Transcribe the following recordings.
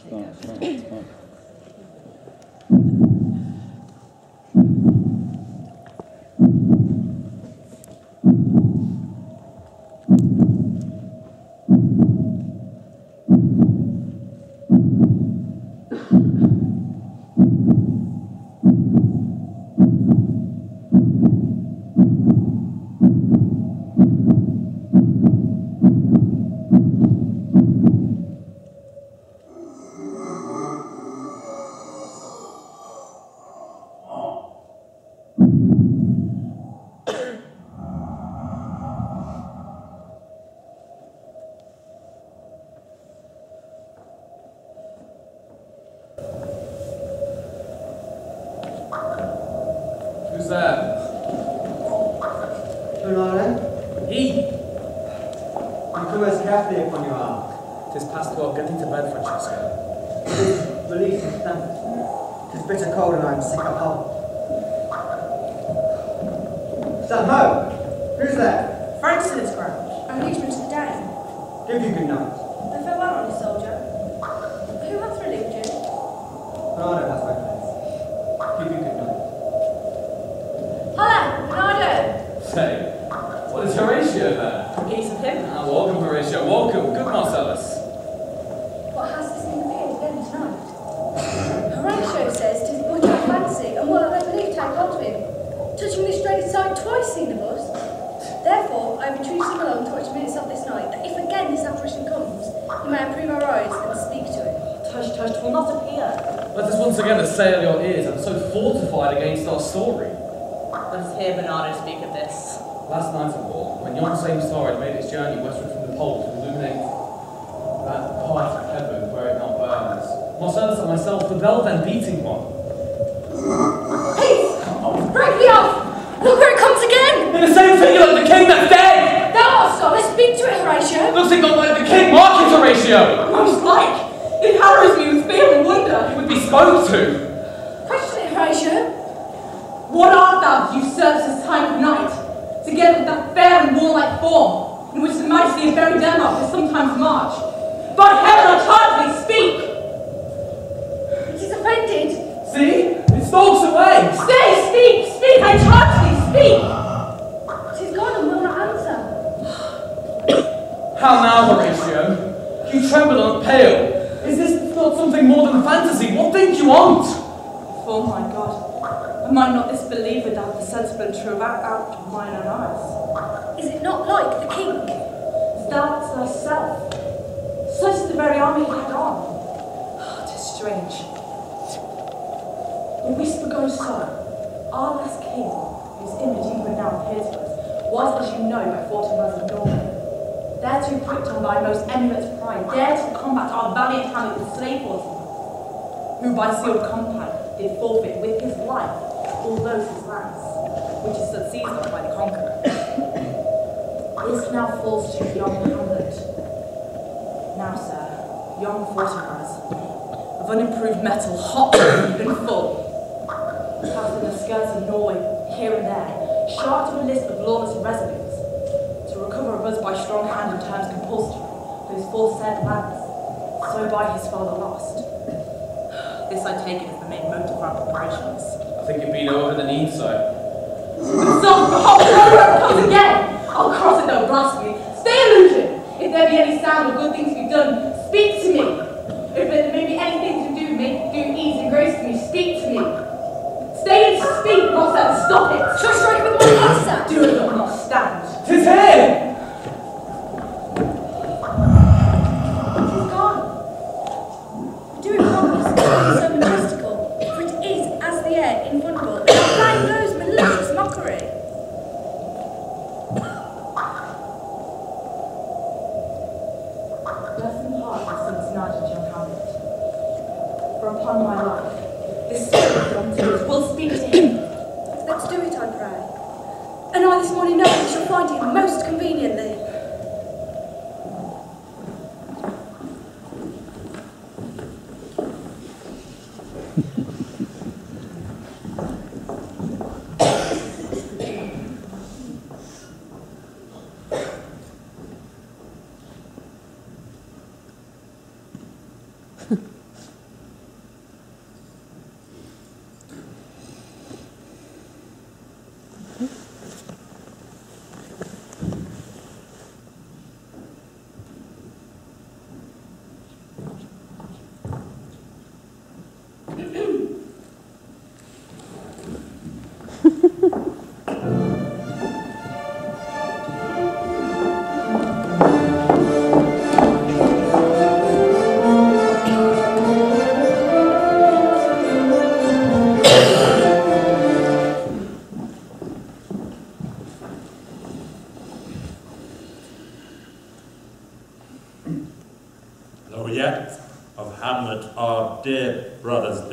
start.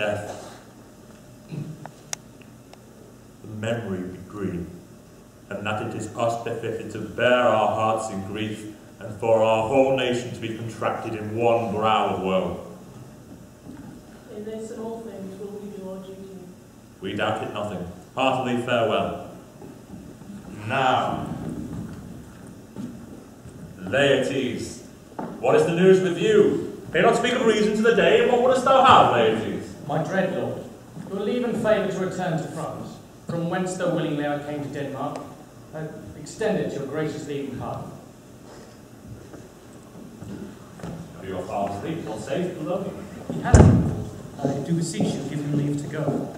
death, the memory be green, and that it is us befitted to bear our hearts in grief, and for our whole nation to be contracted in one brow woe. In this and all things will we do our duty. We doubt it nothing. Heartily farewell. Now, Laertes, what is the news with you? May not speak of reason to the day, and what wouldst thou have, Laertes? My dread lord, your leave and favour to return to France, from whence though willingly I came to Denmark, and extended your gracious leave and pardon. Are your father's leave all safe, beloved? He has. I do beseech you, give him leave to go.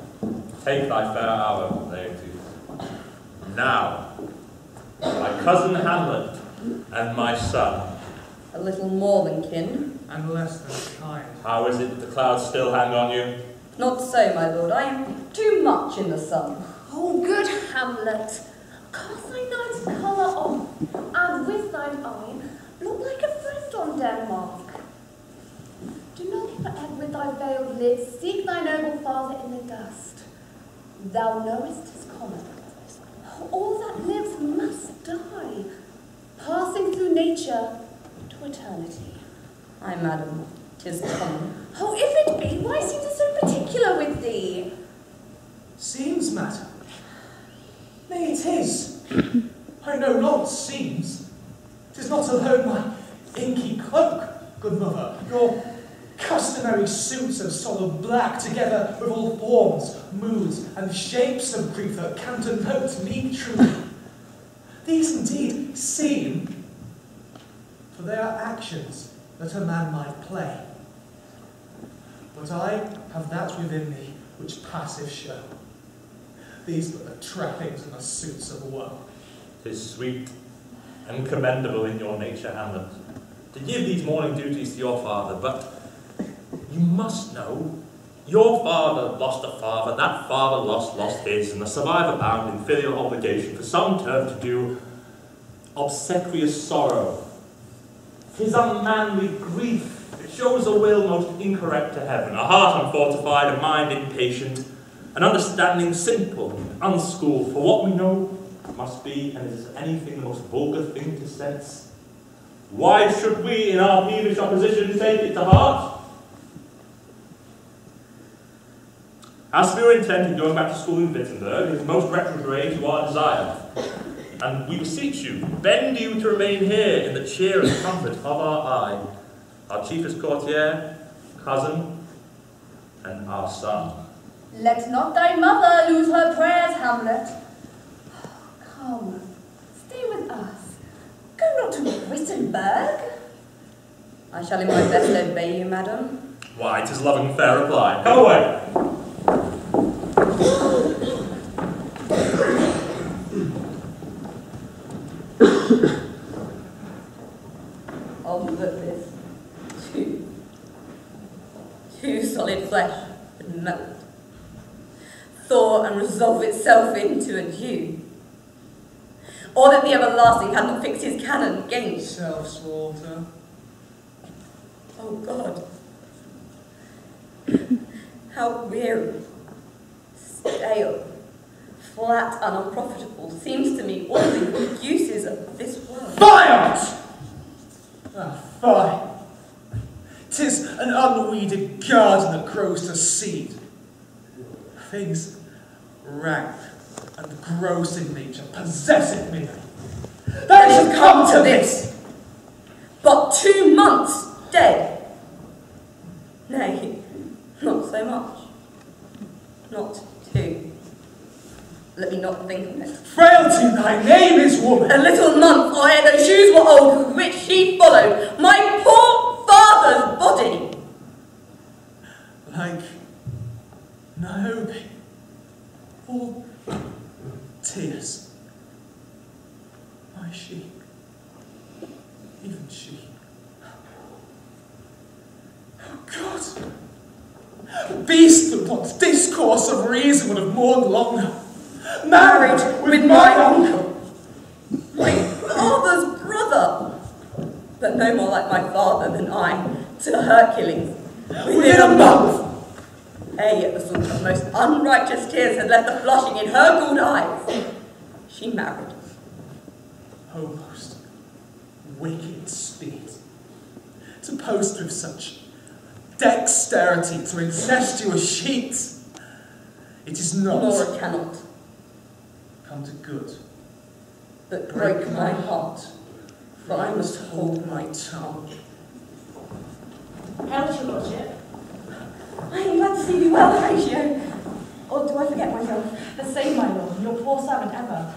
Take thy fair hour, Laertes. Now, my cousin Hamlet and my son. A little more than kin. And less than kind. How is it that the clouds still hang on you? Not so, my lord. I am too much in the sun. Oh, good Hamlet. Cast thy night's colour on, and with thine eye, look like a friend on Denmark. Do not forever with thy veiled lids seek thy noble father in the dust. Thou knowest his comment. All that lives must die, passing through nature, eternity. Ay, madam, 'tis common. Oh, if it be, why seems it so particular with thee? Seems, madam? Nay, it is. I know not seems. 'Tis not alone my inky cloak, good mother, your customary suits of solid black, together with all forms, moods, and shapes of grief that can denote me truly. These indeed seem, for they are actions that a man might play. But I have that within me which passive show. These but the trappings and the suits of woe. 'Tis sweet and commendable in your nature, Hamlet, to give these morning duties to your father, but you must know your father lost a father, that father lost his, and the survivor bound in filial obligation for some term to do obsequious sorrow. 'Tis unmanly grief, it shows a will most incorrect to heaven, a heart unfortified, a mind impatient, an understanding simple, unschooled, for what we know must be, and is anything the most vulgar thing to sense. Why should we, in our peevish opposition, take it to heart? As for your intent in going back to school in Wittenberg, it is most retrograde to our desire. And we beseech you, bend you to remain here in the cheer and comfort of our eye, our chiefest courtier, cousin, and our son. Let not thy mother lose her prayers, Hamlet. Oh, come, stay with us. Go not to Wittenberg. I shall in my best obey you, madam. Why, 'tis love and fair reply. Come away. Of this, too solid flesh would melt, thaw and resolve itself into a dew, or that the everlasting had not fixed his cannon 'gainst self-slaughter. Oh God, how weary, stale, flat and unprofitable seems to me all the uses of this world. Violence! Ah, fie! 'Tis an unweeded garden that grows to seed. Things rank and gross in nature possesseth me. That it should come to this! But 2 months dead. Nay, not so much. Not 2. Let me not think on it. Frailty, thy name is woman! A little month, or ere those shoes were old with which she followed my poor father's body! Like Niobe, all tears. My she, even she. Oh God! Beast that wants discourse of reason would have mourned longer. Married with my uncle, my father's brother, but no more like my father than I, to Hercules, within a month. Lay at the source of most unrighteous tears had left the flushing in her good eyes. She married. Oh, most wicked spirit, to post with such dexterity to incestuous sheets. It is not. Nor it cannot come to good. That break my heart, for I must hold my tongue. How is your lordship? I am glad to see thee well, Horatio. Or do I forget myself? The same, my lord, your poor servant ever.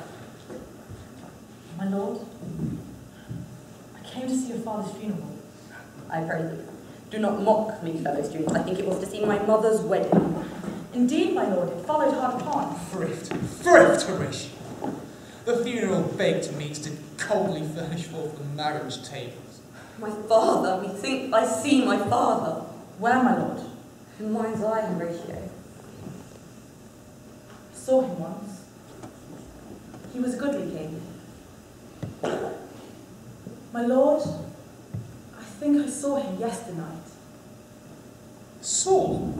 My lord, I came to see your father's funeral. I pray thee, do not mock me, fellow students. I think it was to see my mother's wedding. Indeed, my lord, it followed hard upon. Thrift, thrift, Horatio. The funeral baked meats did coldly furnish forth the marriage tables. My father, methinks I see my father. Where, my lord? In mine's eye, Horatio. I saw him once. He was a goodly king. My lord, I think I saw him yesternight. Saw?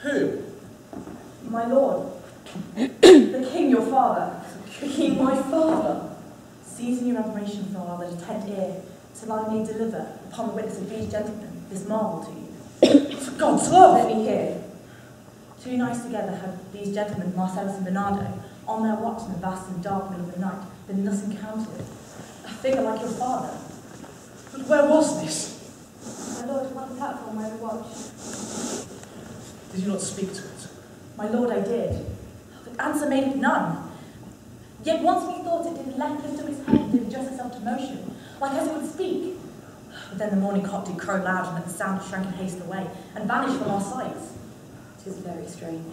Who? My lord, the king, your father. The king, my father. Seizing your admiration for our that attend ear, till I may deliver upon the witness of these gentlemen this marvel to you. For God's love! Let me hear. 2 nights together have these gentlemen, Marcellus and Bernardo, on their watch in the vast and dark middle of the night, been thus encountered. A figure like your father. But where was this? My lord, upon the platform where we watched. Did you not speak to it? My lord, I did. But answer made it none. Yet once we thought it did lift up its hand and adjust itself to motion, like as it would speak. But then the morning cock did crow loud, and at the sound shrank in haste away, and vanished from our sights. 'Tis very strange.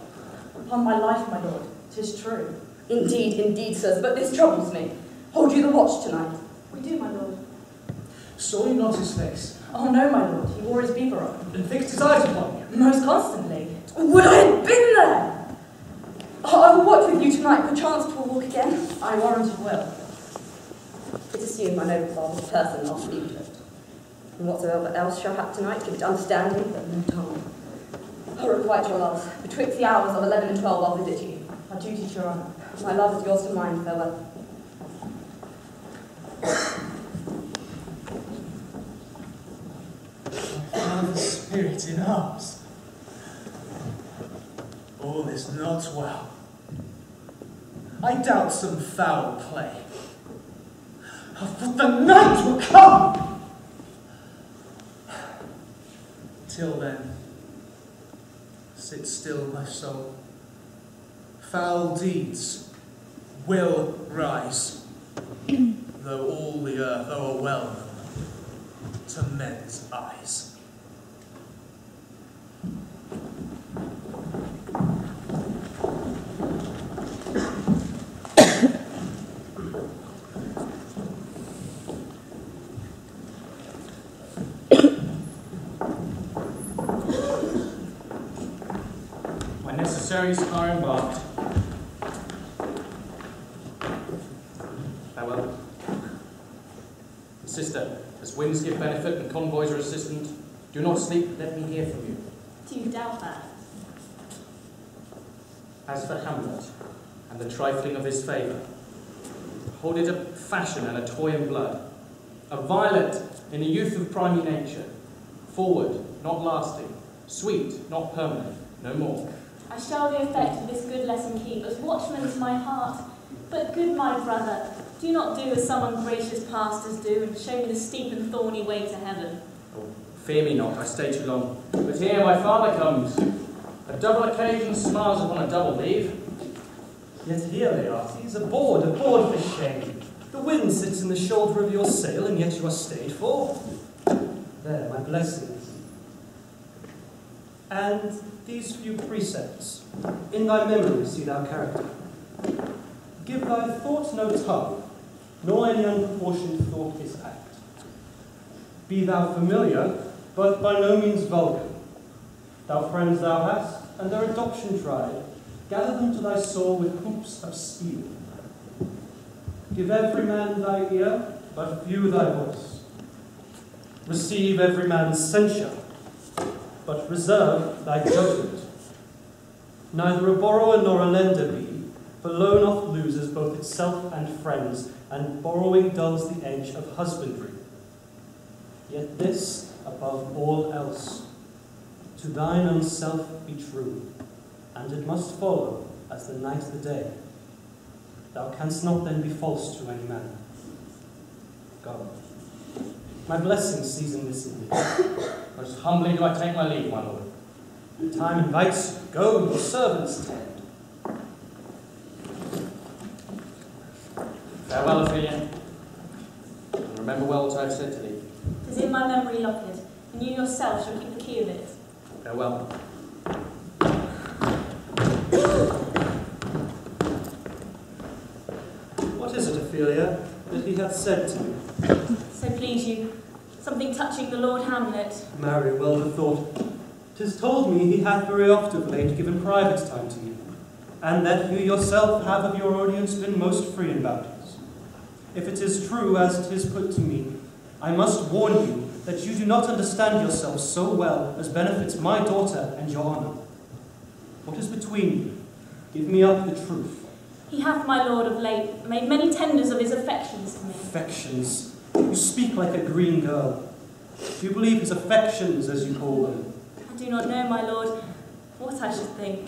Upon my life, my lord, 'tis true. Indeed, indeed, sirs, but this troubles me. Hold you the watch tonight? We do, my lord. Saw you not his face? Oh no, my lord, he wore his beaver on. And fixed his eyes upon you? Most constantly. Would I have been there! Oh, I will watch with you tonight, perchance 'twill walk again. I warrant it will. It assumed my noble father's person last evening. And whatsoever else shall happen tonight, give it understanding, but no tongue. Oh, requite your loves, betwixt the hours of 11 and 12 I'll visit you. Our duty to your honour. My love is yours to mine, farewell. My father's spirit in arms. All is not well. I doubt some foul play. But the night will come! Till then, sit still, my soul. Foul deeds will rise, though all the earth o'er well to men's eyes. Are embarked. Farewell. Sister, as winds give benefit and convoys are assistant, do not sleep, let me hear from you. Do you doubt that? As for Hamlet, and the trifling of his favour, hold it a fashion and a toy in blood, a violet in the youth of primy nature, forward, not lasting, sweet, not permanent, no more. I shall the effect of this good lesson keep, as watchman to my heart. But good my brother, do not do as some ungracious pastors do, and show me the steep and thorny way to heaven. Oh, fear me not, I stay too long. But here my father comes. A double occasion smiles upon a double leave. Yet here, Laertes, aboard for shame. The wind sits in the shoulder of your sail, and yet you are stayed forth. There, my blessings. And these few precepts, in thy memory see thou character. Give thy thought no tongue, nor any unproportioned thought is act. Be thou familiar, but by no means vulgar. Thou friends thou hast, and their adoption tried, gather them to thy soul with hoops of steel. Give every man thy ear, but few thy voice. Receive every man's censure, but reserve thy judgment. neither a borrower nor a lender be, for loan oft loses both itself and friends, and borrowing dulls the edge of husbandry. Yet this above all else, to thine own self be true, and it must follow as the night the day. Thou canst not then be false to any man. Go. My blessing season this evening. Most humbly do I take my leave, my lord. Time invites you. Go, your servants tend. Farewell, Ophelia. And remember well what I have said to thee. 'Tis in my memory locket, and you yourself shall keep the key of it. Farewell. What is it, Ophelia, that he hath said to me? So please you, something touching the Lord Hamlet. Marry, well bethought. 'Tis told me he hath very oft of late given private time to you, and that you yourself have of your audience been most free in bounties. If it is true as 'tis put to me, I must warn you that you do not understand yourselves so well as benefits my daughter and your honour. What is between you? Give me up the truth. He hath, my lord, of late made many tenders of his affections to me. Affections? You speak like a green girl. Do you believe his affections, as you call them? I do not know, my lord, what I should think.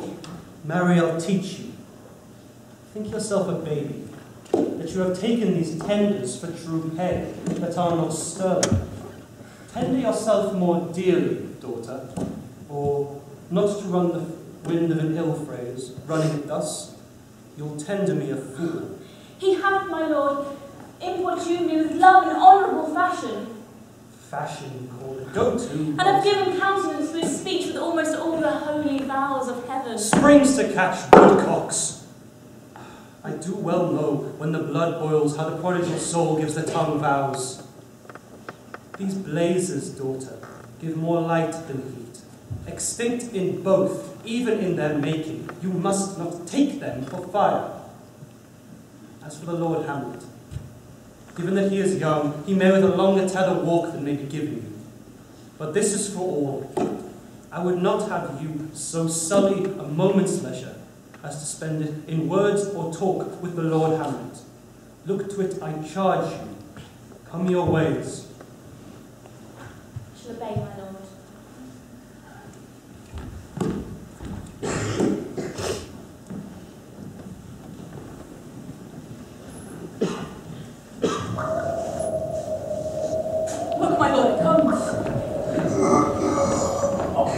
Mary, I'll teach you. Think yourself a baby, that you have taken these tenders for true pay, that are not sterling. Tender yourself more dearly, daughter, or not to run the wind of an ill phrase, running it thus, you'll tender me a fool. He hath, my lord, importuned me with love in honourable fashion. Fashion, you call it. Go to. And have given countenance to his speech with almost all the holy vows of heaven. Springs to catch woodcocks. I do well know, when the blood boils, how the prodigal soul gives the tongue vows. These blazes, daughter, give more light than heat. Extinct in both, even in their making, you must not take them for fire. As for the Lord Hamlet, given that he is young, he may with a longer tether walk than may be given you. But this is for all. I would not have you so sully a moment's leisure as to spend it in words or talk with the Lord Hamlet. Look to it, I charge you. Come your ways. I shall obey, my lord. Look, my lord, it comes. Oh.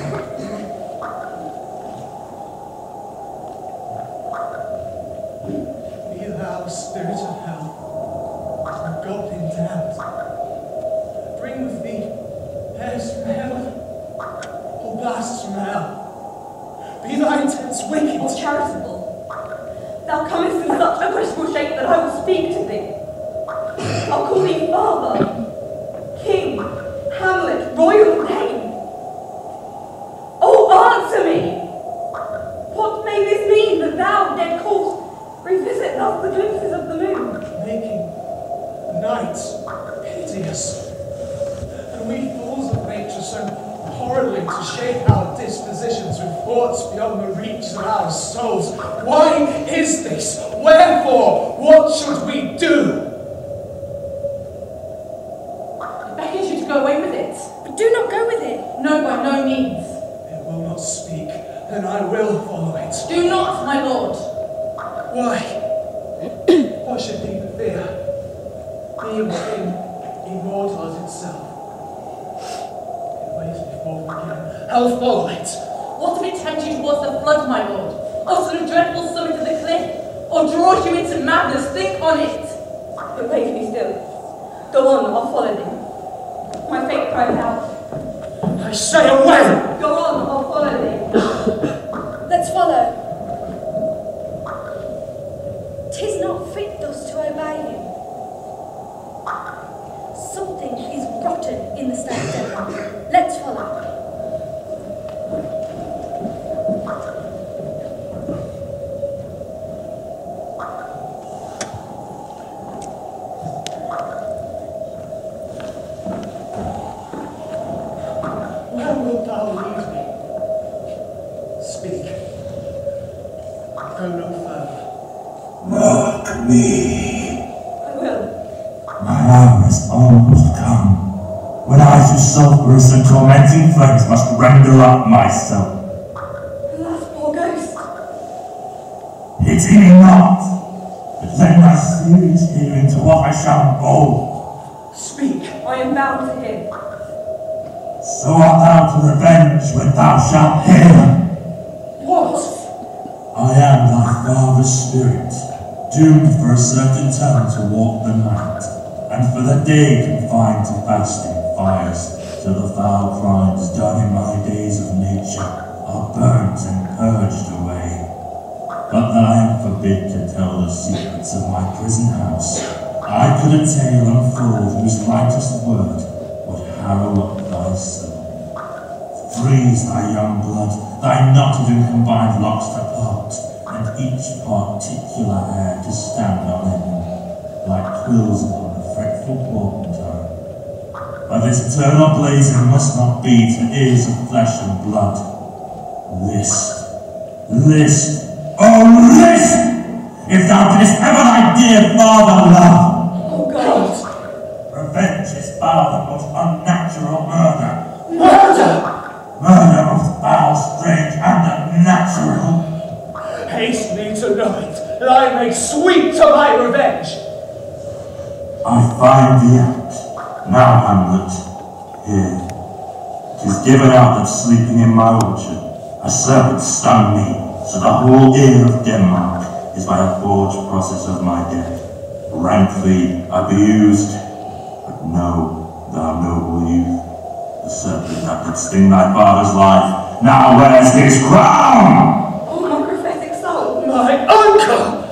Be thou spirit of hell, a goblin damned, bring with thee hairs from heaven, or blasts from hell. Be thy intents wicked or charitable. Thou comest in such a graceful shape that I will speak to thee. I'll call thee father, king, Hamlet, royal name. Oh, answer me! What may this mean that thou, dead corpse, revisit thus the glimpses of the moon? Making night piteous, and we fools of nature so horridly to shape our dispositions with thoughts beyond the reach of our souls. Why is this? Wherefore? What should we do? go no further. Mark me. I will. My hour is almost come, when I to sulphurous and tormenting flames must render up myself. Alas, poor ghost. Pity me not, but let my spirit hear into what I shall bold. Speak, I am bound to him. So art thou to revenge when thou shalt hear. What? I am thy father's spirit, doomed for a certain time to walk the night, and for the day confined to fasting fires, till the foul crimes done in my days of nature are burnt and purged away. But that I am forbid to tell the secrets of my prison house, I could a tale unfold whose lightest word would harrow up thy soul. Freeze thy young blood, thy knotted and combined locks to part, and each particular hair to stand on end, like quills upon a fretful porpentine. But this eternal blazing must not be to ears of flesh and blood. List, list, oh list! If thou didst ever thy dear father love! Oh God! Revenge is far the most unnatural murder. Murder! Murder of foul, strange, and unnatural. Haste me to know it, that I may sweep to my revenge. I find the act. Now, Hamlet, here. 'Tis given out that sleeping in my orchard, a serpent stung me, so the whole ear of Denmark is by a forged process of my death. Rankly abused, but know, thou noble youth, the serpent that could sting thy father's life now wears his crown! Oh, my prophetic soul! My uncle!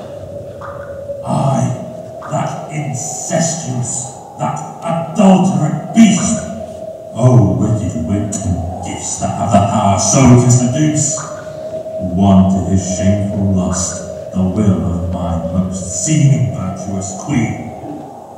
I, that incestuous, that adulterate beast! Oh, wicked wit and gifts that have the power so to seduce! Won to his shameful lust the will of my most seeming virtuous queen.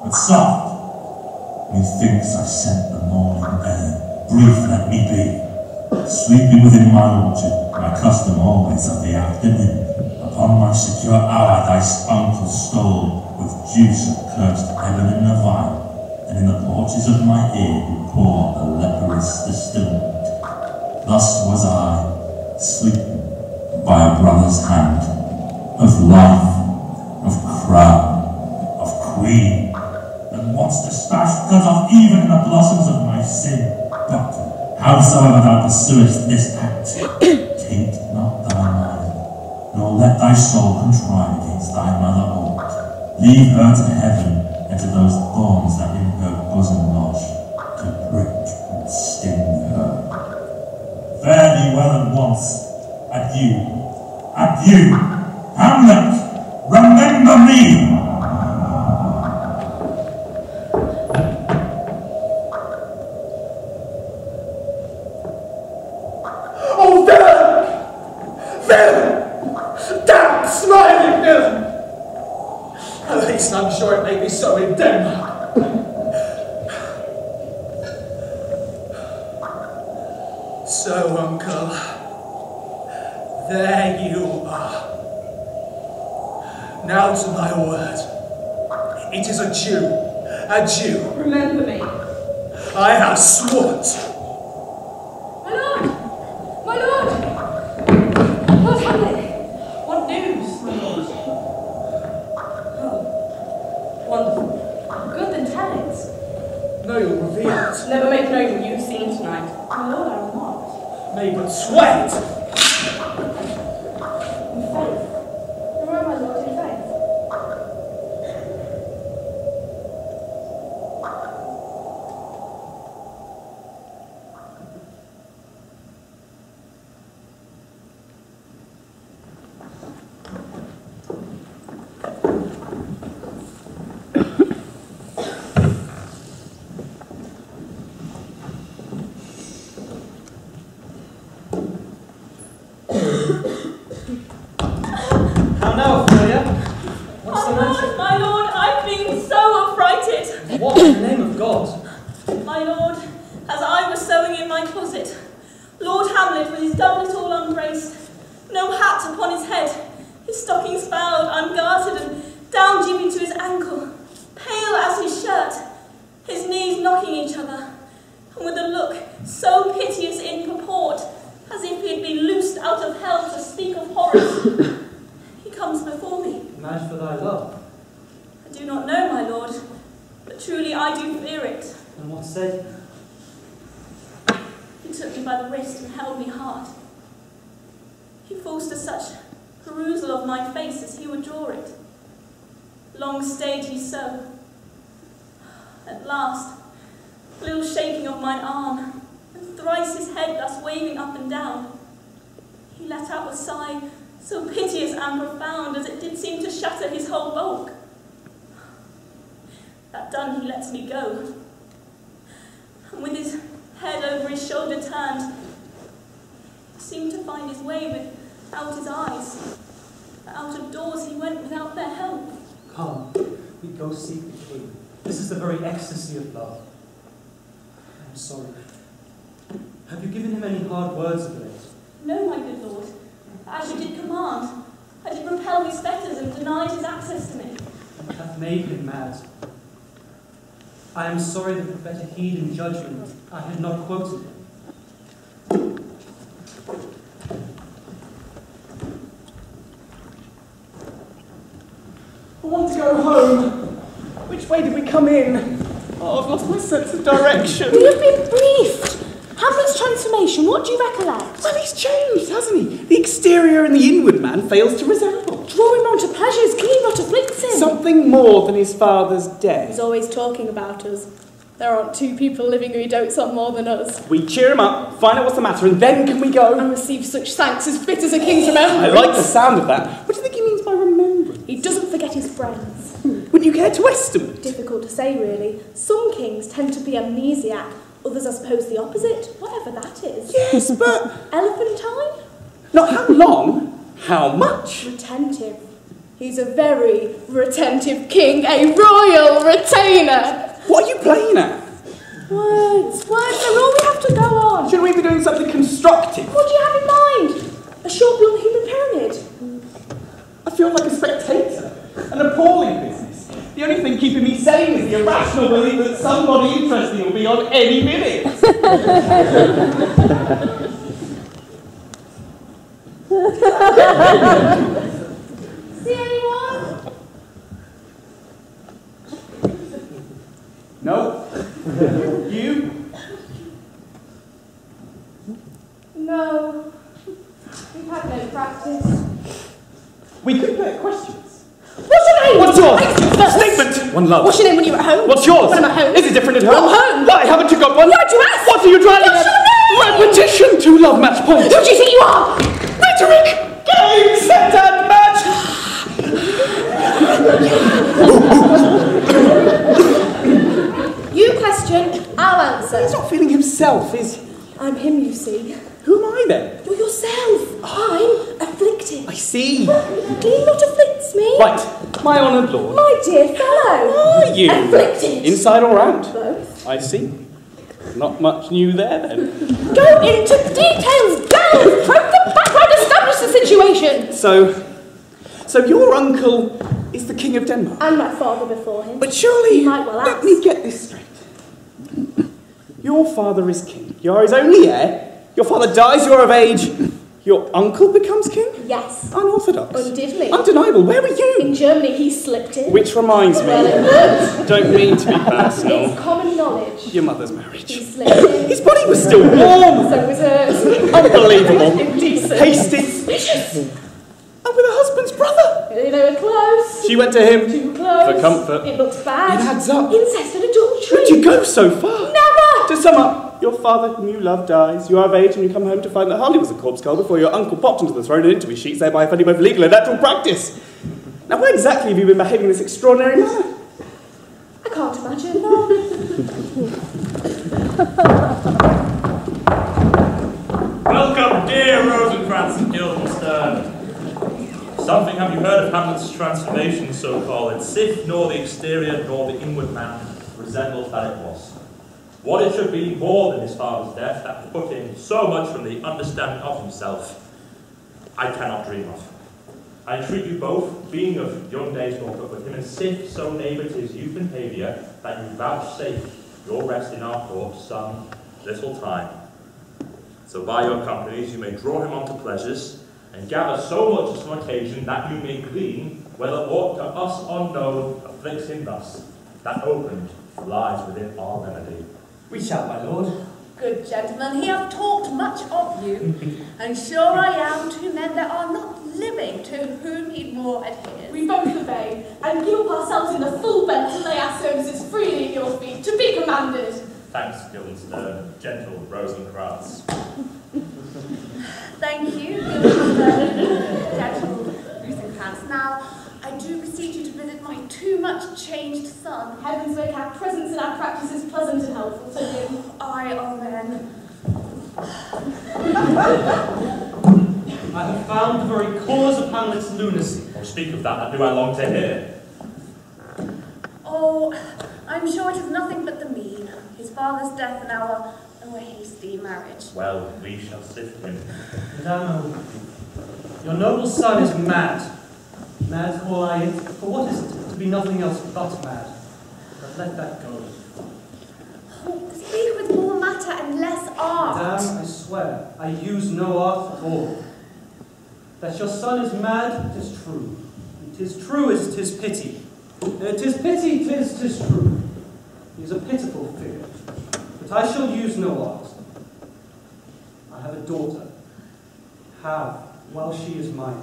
But soft, methinks I scent the morning air, brief let me be. Sleeping within my orchard, my custom always of the afternoon, upon my secure hour thy uncle stole, with juice of cursed heaven in a vial, and in the porches of my ear did pour a leprous distillment. Thus was I, sleeping by a brother's hand, of life, of crown, of queen, once dispatched, cut off even in the blossoms of my sin. But howsoever thou pursuest this act, taint not thy mind, nor let thy soul contrive against thy mother old. Leave her to heaven, and to those thorns that in her bosom lodge, to prick and sting her. Fare thee well at once. Adieu, adieu, Hamlet, remember me! his stockings fouled, ungartered, and down jibbing to his ankle, pale as his shirt, his knees knocking each other, and with a look so piteous in purport, as if he had been loosed out of hell to speak of horrors. He comes before me. Mad for thy love? I do not know, my lord, but truly I do fear it. And what said? He took me by the wrist and held me hard. He forced to such perusal of my face as he would draw it. Long stayed he so. At last, a little shaking of mine arm, and thrice his head thus waving up and down, he let out a sigh so piteous and profound as it did seem to shatter his whole bulk. That done, he lets me go, and with his head over his shoulder turned, he seemed to find his way without his eyes. Out of doors he went without their help. Come, we go seek the king. This is the very ecstasy of love. I am sorry. Have you given him any hard words of late? No, my good lord. As you did command, I did repel his fetters and denied his access to me. It hath made him mad. I am sorry that with better heed and judgment I had not quoted him. I want to go home. Which way did we come in? Oh, I've lost my sense of direction. We have been briefed. Hamlet's transformation, what do you recollect? Well, he's changed, hasn't he? The exterior and the inward man fails to resemble. Draw him on to pleasures, clean not afflicts him. Something more than his father's death. He's always talking about us. There aren't two people living who he dotes on more than us. We cheer him up, find out what's the matter, and then can we go? And receive such thanks as fit as a king's remembrance. I like the sound of that. What do you think he means by remembrance? He doesn't forget his friends. Wouldn't you care to estimate? Difficult to say, really. Some kings tend to be amnesiac. Others, I suppose, the opposite, whatever that is. Yes, but... Elephantine? Not how long, how much? Retentive. He's a very retentive king, a royal retainer. What are you playing at? Words, words, they're all we have to go on. Shouldn't we be doing something constructive? What do you have in mind? A short, blunt human pyramid? I feel like a spectator, an appalling business. The only thing keeping me sane is the irrational belief that somebody interesting will be on any minute. See anyone? No. You? No. We've had no practice. We could get questions. What's your name? What's yours? Statement! One love. What's your name when you were at home? What's yours? When I'm at home. Is it different at home? I'm home. Why haven't you got one? Your address! What are you trying to... What's your name? Repetition to love match point. Who do you think you are? Rhetoric! Game, set and match! You question, I'll answer. He's not feeling himself, is he? I'm him, you see. Who am I then? You're yourself. I'm afflicted. I see. He not afflicts me. Right, my honoured lord. My dear fellow. How are you? Afflicted. Inside or out? Both. I see. Not much new there then. Go into details, girls. Probe the background, establish the situation. So your uncle is the King of Denmark? And my father before him. But surely, you might well ask. Let me get this straight. Your father is king. You are his only heir. Your father dies, you are of age. Your uncle becomes king? Yes. Unorthodox. Undiddly. Undeniable. Where were you? In Germany, he slipped in. Which reminds me. Don't mean to be personal. It's common knowledge. Your mother's marriage. He slipped in. His body was still warm. So was hers. Unbelievable. Indecent. Hasty. Suspicious. And with her husband's brother. They were close. She went to him. Too close. For comfort. It looks bad. It adds up. Incest and adultery. Would you go so far? Never. To sum up, your father whom you love dies, you are of age and you come home to find that hardly was a corpse cull before your uncle popped into the throne and into his sheets, thereby offending both legal and natural practice. Now why exactly have you been behaving in this extraordinary manner? I can't imagine, no. Welcome, dear Rosencrantz and Guildenstern. Something have you heard of Hamlet's transformation, so-called? It's if nor the exterior nor the inward man resembles that it was. What it should be more than his father's death, that put in so much from the understanding of himself, I cannot dream of. I entreat you both, being of young days brought up with him, and sith so neighbour to his youth and behaviour, that you vouchsafe your rest in our court some little time. So by your companies you may draw him on to pleasures, and gather so much of some occasion that you may glean whether aught to us unknown afflicts him thus, that opened lies within our remedy. We shall, my lord. Good gentlemen, he hath talked much of you, and sure I am two men that are not living to whom he more adheres. We both obey, and give up ourselves in the full bent to lay our services freely at your feet, to be commanded. Thanks, Guildenstern, gentle Rosencrantz. Thank you, Guildenstern, gentle Rosencrantz. Now, I do beseech you to visit my too much changed son. Heavens make our presence and our practices pleasant and helpful to him. Aye, amen. I have found the very cause of Hamlet's lunacy. Or speak of that, I do I long to hear. Oh, I'm sure it is nothing but the mean. His father's death and our hasty marriage. Well, we shall sift him. Madame, your noble son is mad. Mad call I it, for what is it to be nothing else but mad? But let that go. Oh, speak with more matter and less art. Madame, I swear, I use no art at all. That your son is mad, 'tis true. 'Tis true as 'tis pity. 'Tis pity, 'tis true. He is a pitiful figure, but I shall use no art. I have a daughter. Have, while she is mine.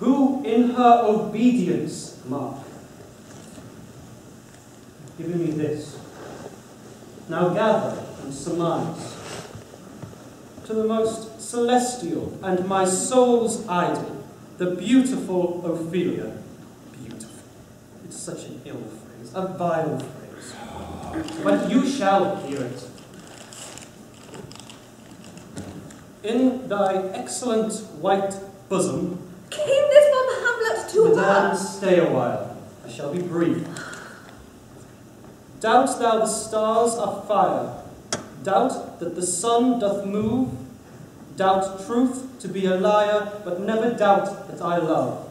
Who in her obedience, mark, hath given me this. Now gather and surmise to the most celestial and my soul's idol, the beautiful Ophelia. Beautiful. It's such an ill phrase, a vile phrase. But you shall hear it. In thy excellent white bosom, came this from Hamlet to Madame, stay a while. I shall be brief. Doubt thou the stars are fire. Doubt that the sun doth move. Doubt truth to be a liar, but never doubt that I love.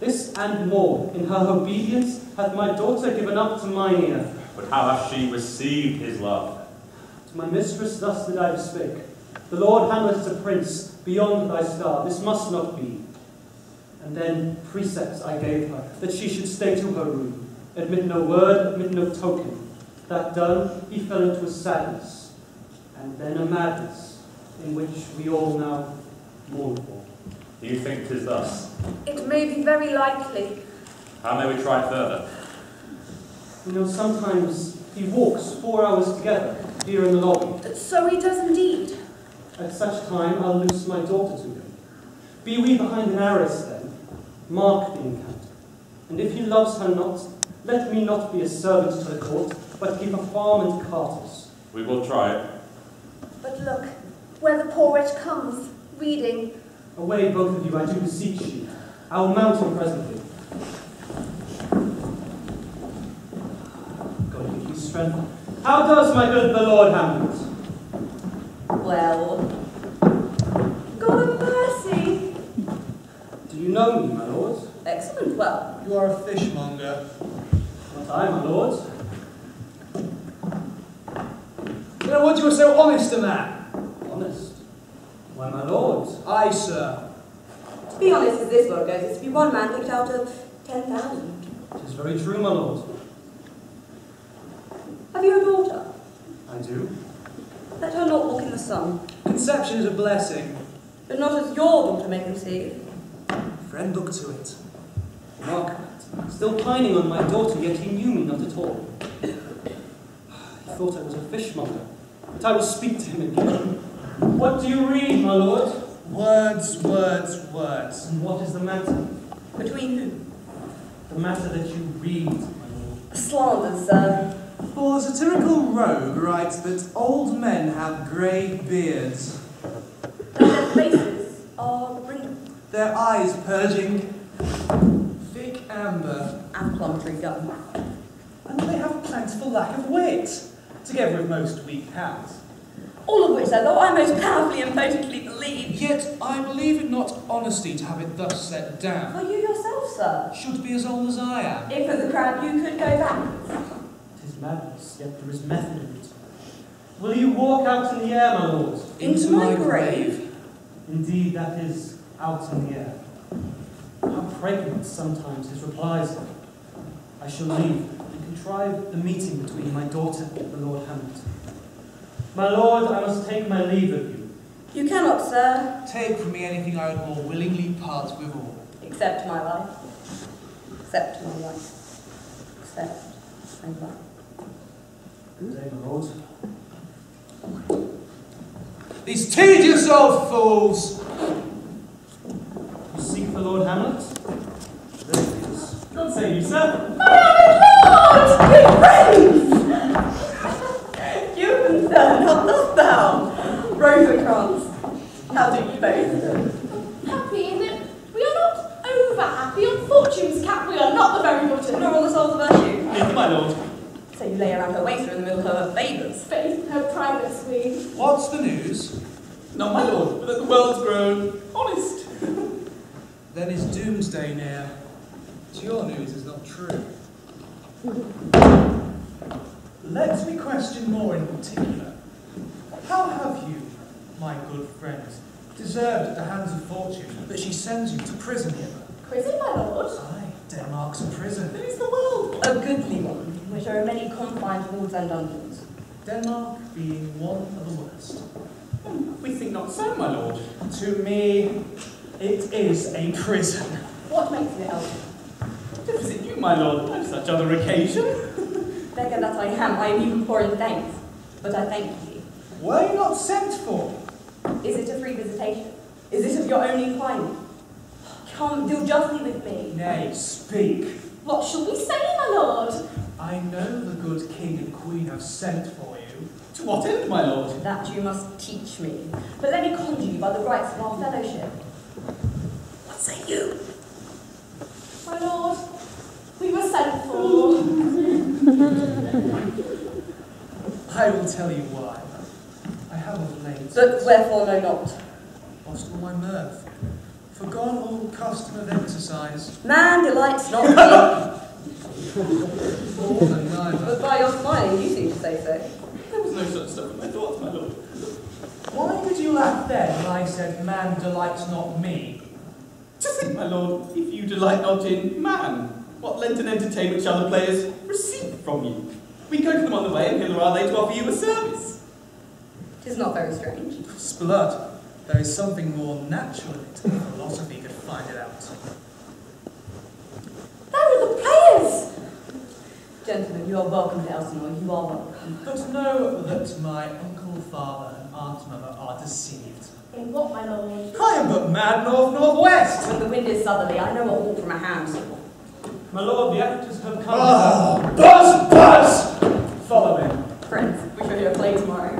This and more in her obedience hath my daughter given up to mine ear. But how hath she received his love? To my mistress thus did I speak. The Lord Hamlet is a prince, beyond thy star. This must not be. And then precepts I gave her, that she should stay to her room, admit no word, admit no token. That done, he fell into a sadness, and then a madness, in which we all now mourn for. Do you think 'tis thus? It may be very likely. How may we try further? You know, sometimes he walks 4 hours together, here in the lobby. So he does indeed. At such time, I'll loose my daughter to him. Be we behind an arras, then, mark the encounter. And if he loves her not, let me not be a servant to the court, but keep a farm and carters. We will try it. But look, where the poor wretch comes, reading. Away, both of you, I do beseech you. I will mount him presently. God give you strength. How does my good the Lord Hamlet? Well. God of mercy! Do you know me, my lord? Excellent well. You are a fishmonger. Not I, my lord. You know what, you are so honest a man. Honest? Why, my lord? Aye, sir. To be honest as this world goes, it's to be one man picked out of 10,000. It is very true, my lord. Have you a daughter? I do. Let her not walk in the sun. Conception is a blessing. But not as your daughter may conceive. Friend, look to it. Mark, still pining on my daughter, yet he knew me not at all. He thought I was a fishmonger, but I will speak to him again. What do you read, my lord? Words, words, words. And what is the matter? Between whom? The matter that you read, my lord. Slander, sir. For the satirical rogue writes that old men have grey beards. Their faces are wrinkled. Their eyes purging. Thick amber. And plummetry gum. And they have plentiful lack of wit, together with most weak hands. All of which, though I most powerfully and potently believe. leave. Yet I believe it not honesty to have it thus set down. For you yourself, sir, should be as old as I am. If for the crown you could go back. 'Tis madness, yet there is method in it. Will you walk out in the air, my lord? Into my grave? Indeed, that is out in the air. How pregnant sometimes his replies are. I shall leave and contrive the meeting between my daughter and the Lord Hamlet. My lord, I must take my leave of you. You cannot, sir. Take from me anything I would more willingly part with all. Except my life. Except my life. Except my life. Good day, my lord. These tedious old fools! You seek for Lord Hamlet? There he is. God save you, sir! My lord! He reigns! You and thou, not dost thou! Rosencrantz, how do you both? Happy in it. We are not over happy. On fortune's cap, we are not the very button, nor on the soles of our shoes. Yes, my lord. So you lay around her waist in the middle of her favours. Faith, her private sweet. What's the news? Not my lord, but that the world's grown honest. Then is doomsday near. But your news is not true. Let me question more in particular. How have you, my good friends, deserved at the hands of fortune that she sends you to prison hither? Prison, my lord? Aye, Denmark's a prison. Who is the world? A goodly one, in which there are many confined walls and dungeons. Denmark being one of the worst. We think not so, my lord. To me, it is a prison. What makes it else? To visit you, my lord, on such other occasion. Beggar that I am even poor in thanks, but I thank you. Were you not sent for? Is it a free visitation? Is it of your own incline? Come, deal justly with me. Nay, speak. What shall we say, my lord? I know the good king and queen have sent for you. To what end, my lord? That you must teach me. But let me conjure you by the rights of our fellowship. What say you? My lord, we were sent for. I will tell you why. I have of late. But wherefore know not? Lost all my mirth, forgone all custom of exercise. Man delights not me. All and neither. But by your smiling, you seem to say so. There was no such stuff in my thoughts, my lord. Why did you laugh then when I said man delights not me? To think, my lord, if you delight not in man, what lent an entertainment shall the players receive from you? We go to them on the way, and hither are they to offer you a service. 'Tis not very strange. S'blood, there is something more natural in it. Philosophy could find it out. There are the players! Gentlemen, you are welcome to Elsinore, you are welcome. But know that my uncle, father, and aunt, mother are deceived. In what, my lord? I am but mad north-northwest! When the wind is southerly, I know a walk from a hand. My lord, the actors have come. Oh, buzz, buzz! Follow me. Friends, we shall do a play tomorrow.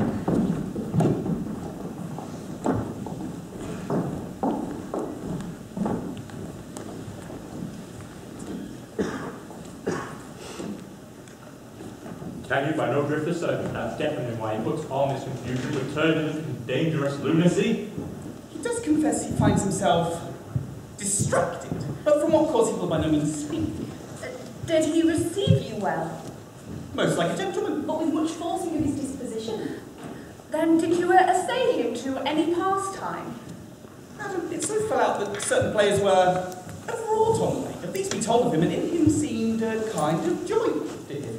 Can you by no grifter circumstance definitely why he puts on this confusion with turbulent and dangerous lunacy? He does confess he finds himself distracted, but from what cause he will by no means speak. Did he receive you well? Most like a gentleman. But with much forcing of his disposition. Then did you assay him to any pastime? Madam, it so fell out that certain players were overwrought on the lake. At least we told of him, and in him seemed a kind of joy to him.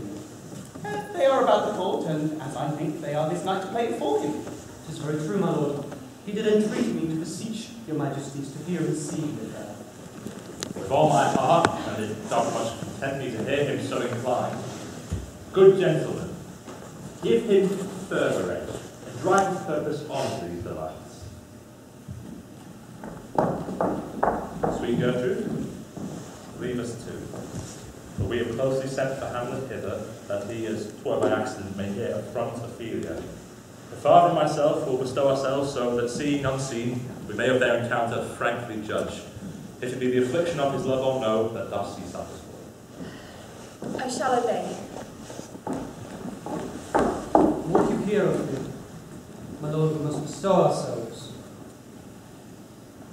They are about the court, and as I think they are this night to play it for him. 'Tis very true, my lord. He did entreat me to beseech your majesties to hear and see him there. With all my heart, and it doth much content me to hear him so inclined. Good gentlemen, give him further edge, and drive his purpose on these delights. Sweet Gertrude, leave us too. But we have closely sent for Hamlet hither, that he, as 'twere by accident, may here affront Ophelia. The father and myself will bestow ourselves so that, seeing unseen, we may of their encounter frankly judge, if it be the affliction of his love or no, that thus he suffers for. I shall obey. What do you hear of him? My lord, we must bestow ourselves.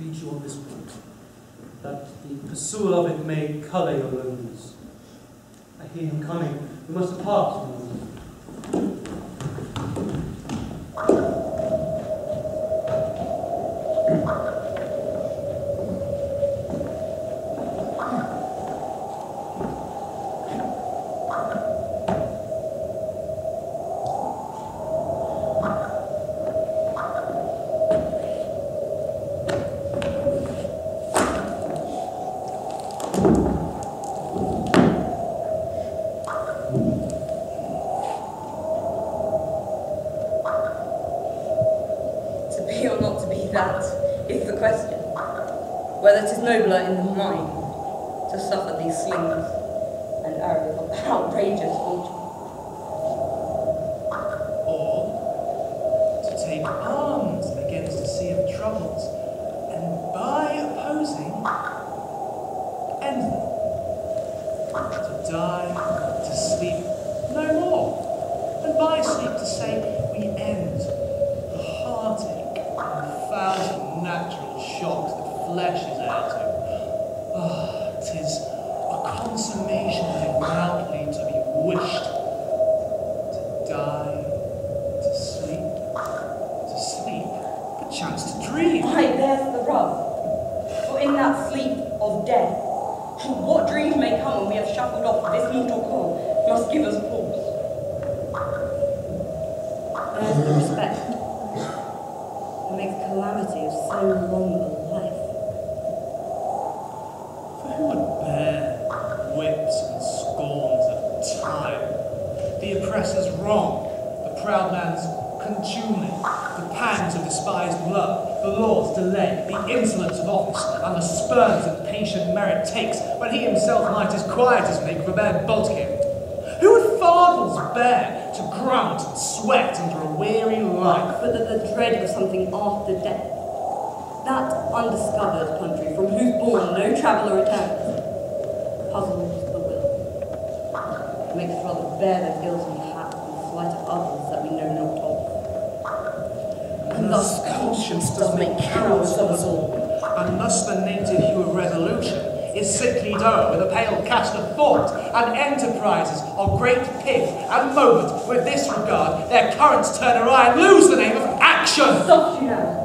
lead you on this point, that the pursuer of it may colour your loneliness. I hear him coming. We must depart. Nobler in the mind to suffer these slings and arrows of outrageous fortune, or to take arms against a sea of troubles, and by opposing, end them. To die, to sleep, no more, and by sleep to say we end the heartache and the thousand natural shocks that flesh is out of. Ah, oh, 'tis a consummation that loudly to be wished. To die, to sleep, perchance to dream. Aye, there's the rub. For in that sleep of death, what dream may come when we have shuffled off this mortal coil must give us pause. There's the respect that makes calamity of so long a life. Who would bear whips and scorns of time? The oppressor's wrong, the proud man's contumely, the pangs of despised love, the law's delay, the insolence of office, and the spurns that patient merit takes, when he himself might as quiet as make for bare bodkin. Who would fathers bear to grunt and sweat under a weary life? But the dread of something after death, that undiscovered country from whose bourne no traveller returns, puzzles the will, makes rather bear the guilt we have and slight of others that we know not of. And thus conscience does make cowards of us all, and thus the native hue of resolution is sickly dough with a pale cast of thought, and enterprises are great pith and moment with this regard their currents turn awry and lose the name of action. Stop you now.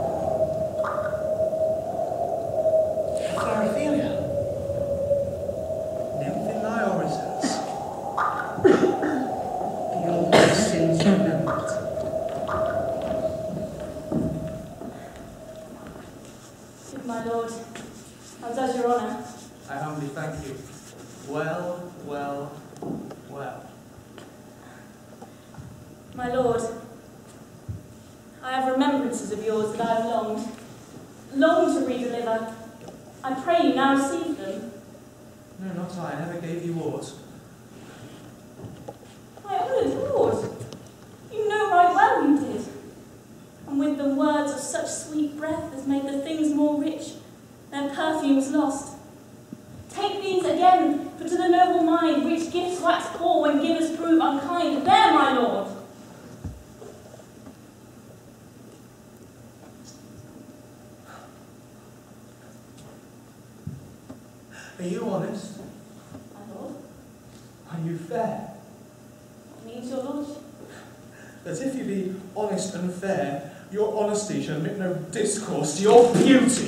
Discourse to your beauty.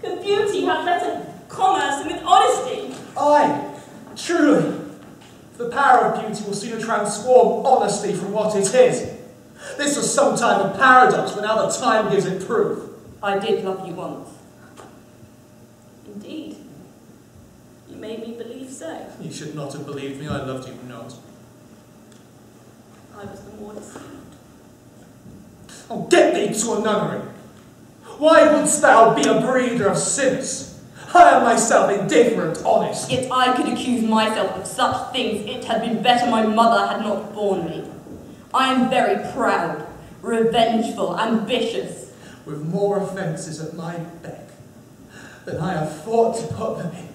Could beauty have better commerce than with honesty? Aye, truly. The power of beauty will sooner transform honesty from what it is. This was sometime a paradox, but now the time gives it proof. I did love you once. Indeed. You made me believe so. You should not have believed me, I loved you not. I was the more deceived. Oh, get thee to a nunnery! Why wouldst thou be a breeder of sinners? I am myself indifferent, honest. Yet I could accuse myself of such things. It had been better my mother had not borne me. I am very proud, revengeful, ambitious. With more offences at my beck than I have thought to put them in,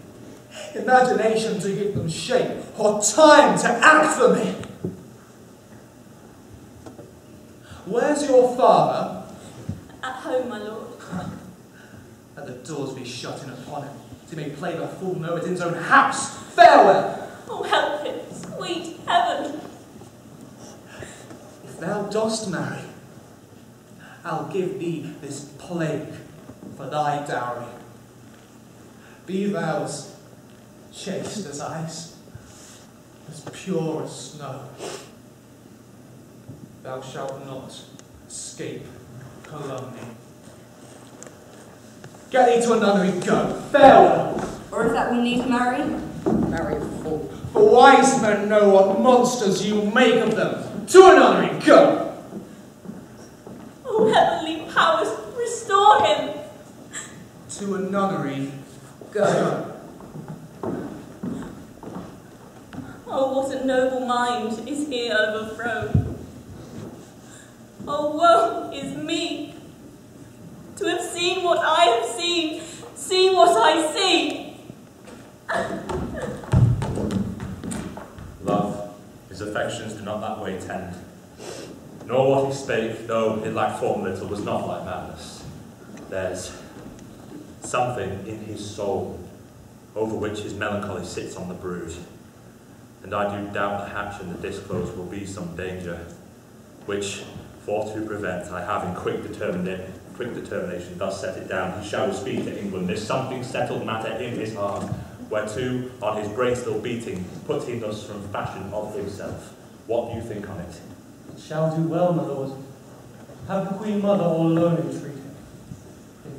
imagination to give them shape, or time to act them in. Where's your father? At home, my lord. the doors be shut in upon him, that he may play the fool no at his own house. Farewell! Oh, help him, sweet heaven! If thou dost marry, I'll give thee this plague for thy dowry. Be thou as chaste as ice, as pure as snow. Thou shalt not escape calumny. Get thee to a nunnery, and go. Farewell! Or is that we need to marry? Marry a fool. For wise men know what monsters you make of them. To a nunnery, and go! Oh, heavenly powers, restore him! To a nunnery, go. Oh, what a noble mind is here overthrown. Oh, woe is me! To have seen what I have seen, see what I see! Love, his affections do not that way tend. Nor what he spake, though it lacked form little, was not like madness. There's something in his soul, over which his melancholy sits on the brood. And I do doubt the hatch and the disclose will be some danger, which, for to prevent, I have in quick determination thus set it down. He shall speak to England. There's something settled matter in his heart, whereto, on his brain still beating, put him thus from fashion of himself. What do you think on it? Shall do well, my lord. Have the Queen Mother all alone entreat him.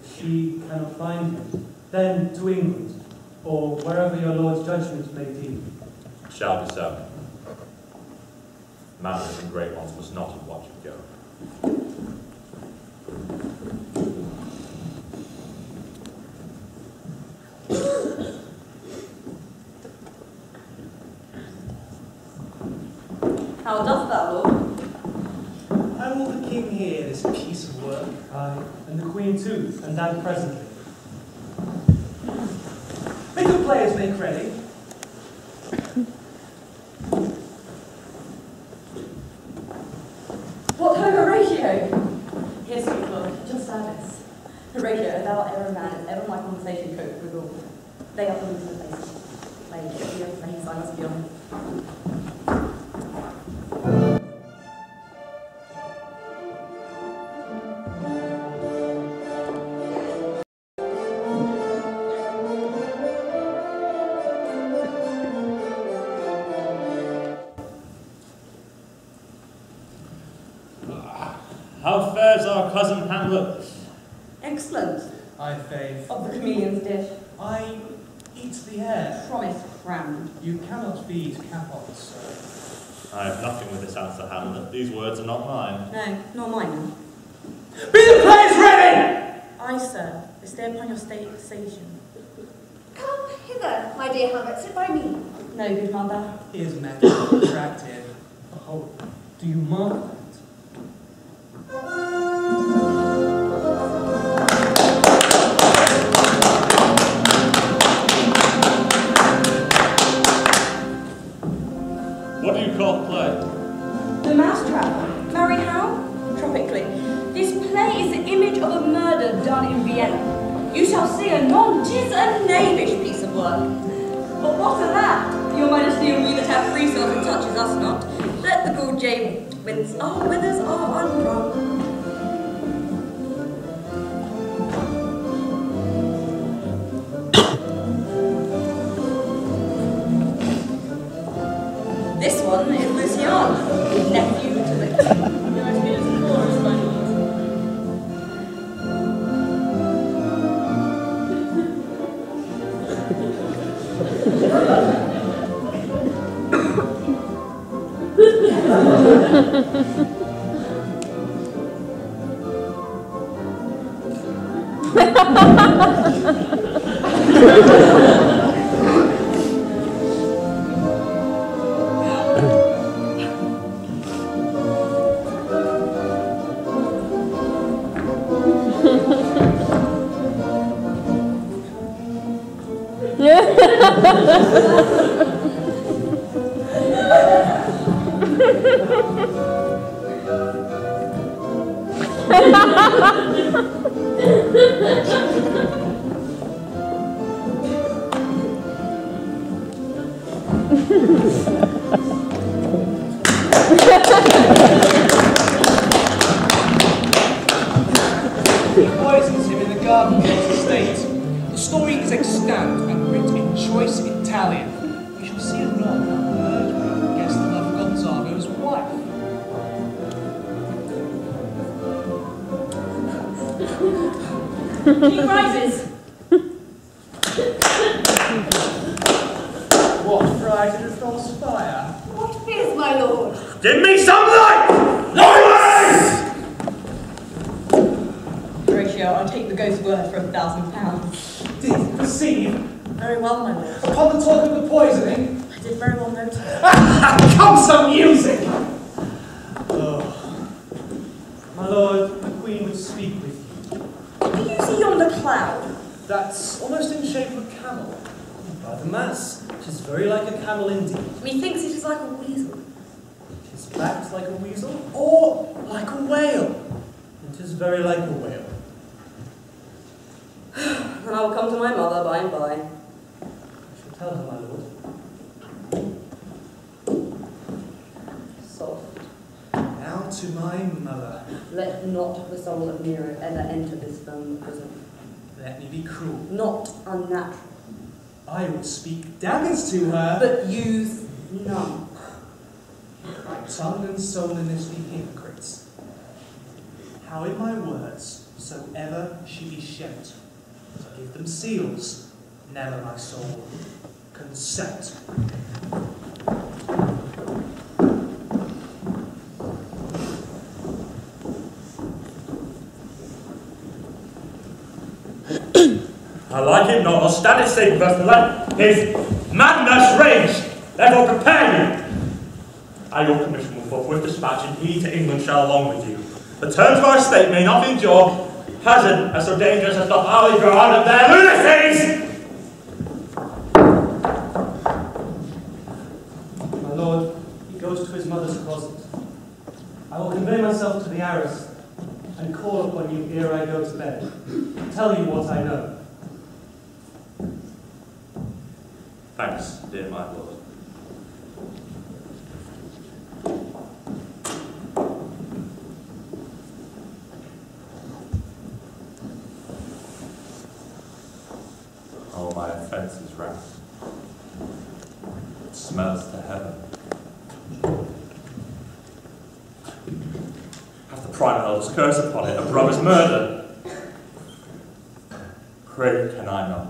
If she cannot find him, then to England, or wherever your lord's judgment may be. Shall be so. Matters and great ones must not have watched it go. How doth thou, Lord? I will the king hear this piece of work, aye, and the queen too, and that presently. Make the players make ready. What ho, Horatio! Yes, good Lord, at your service. Horatio, thou art ever a man, and ever my conversation cope withal. They are the losing place. Like, the other things I must be on. Cousin Hamlet. Excellent. I faith. Of the chameleon's dish. I eat the air. Promise, crammed. You cannot feed capots, sir. I have nothing with this answer, Hamlet. These words are not mine. No, nor mine. Be the players ready! Aye, sir. Stay upon your station. Come hither, my dear Hamlet. Sit by me. No, good mother. Is matter attractive? Oh, do you mark? He poisons him in the garden of his estate. The story is extant and writ in choice Italian. We shall see anon how the murderer gets the love of Gonzago's wife. He rises. What pride does false fire? What fears, my lord? Give me some light! Light! Horatio, I'll take the ghost's word for £1,000. Did perceive? Very well, my lord. Upon the talk of the poisoning? I did very well notice. Come some music! Oh. My lord, the queen would speak with you. Do you see yonder cloud? That's almost in the shape of a camel. By the mass, it is very like a camel indeed. Methinks it is like a weasel. It is backed like a weasel, or like a whale. It is very like a whale. Then I will come to my mother by and by. I shall tell her, my lord. Soft. Now to my mother. Let not the soul of Nero ever enter this firm prison. Let me be cruel. Not unnatural. I will speak daggers to her. But use none. My tongue and soul in this be hypocrites. How in my words, so ever she be shent. I give them seals, never my soul. Consent. I like him not, I'll stand his sake first and let his madness rage. Therefore prepare you. I your commission will forthwith dispatch, and he to England shall along with you. The terms of our estate may not endure hazard, as so dangerous as doth hourly grow out of their lunacies! My lord, he goes to his mother's closet. I will convey myself to the arras, and call upon you ere I go to bed, tell you what I know. Thanks, dear my lord. Oh, my offence is wrath. It smells to heaven. Have the prime elder's curse upon it, a brother's murder. Pray, can I not?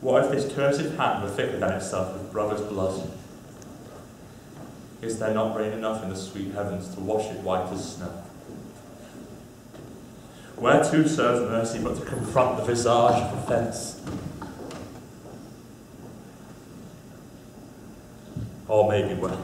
What if this cursed hand were thicker than itself with brother's blood? Is there not rain enough in the sweet heavens to wash it white as snow? Whereto serves mercy but to confront the visage of offence? All may be well.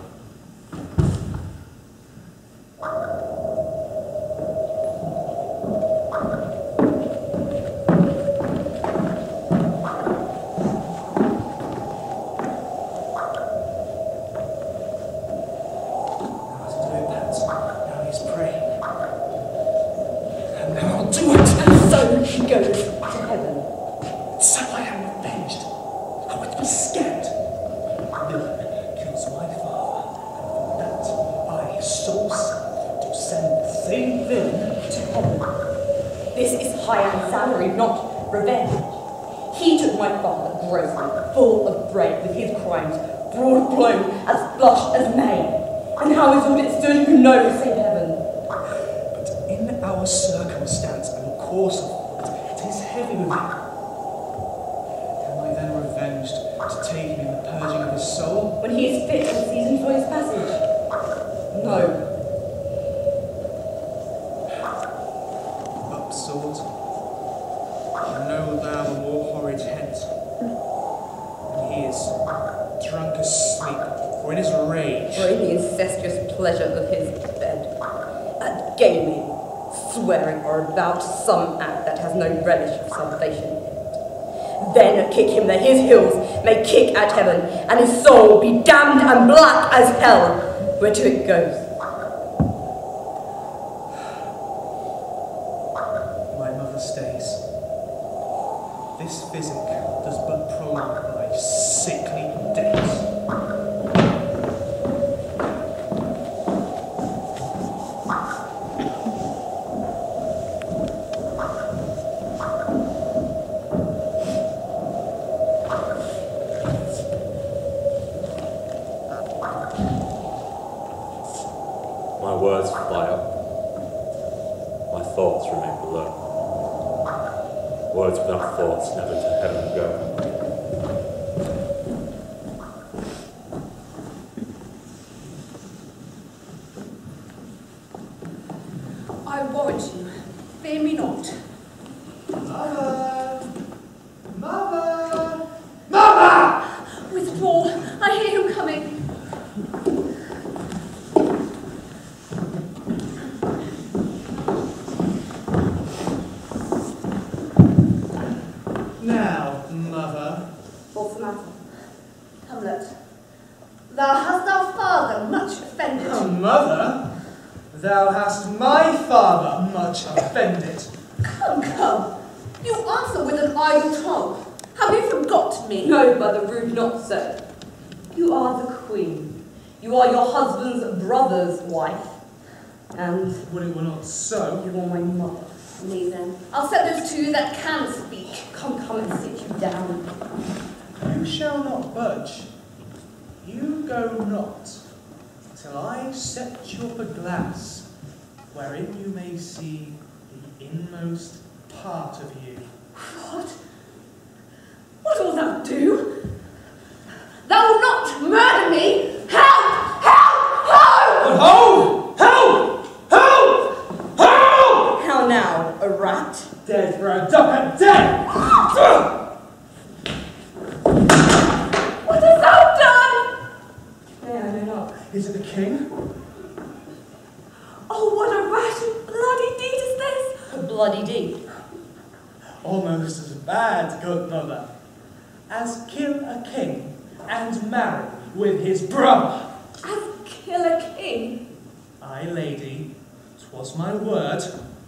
At heaven, and his soul be damned and black as hell, whereto it goes. My mother stays. This physic does but prolong my sickly death. My words fly up, my thoughts remain below. Words without thoughts never to heaven go. So? You are my mother. Me then. I'll set those two that can speak. Come and sit you down. You shall not budge. You go not, till I set you up a glass, wherein you may see the inmost part of you. What? What will thou do? Thou wilt not murder me! Help! Help! Help! Oh! Help! Now, a rat? Dead rat, duck, dead! What hast thou done? Nay, I know not. Is it the king? Oh, what a rash and bloody deed is this! A bloody deed? Almost as bad, good mother, as kill a king and marry with his brother. As kill a king? Aye, lady, 'twas my word.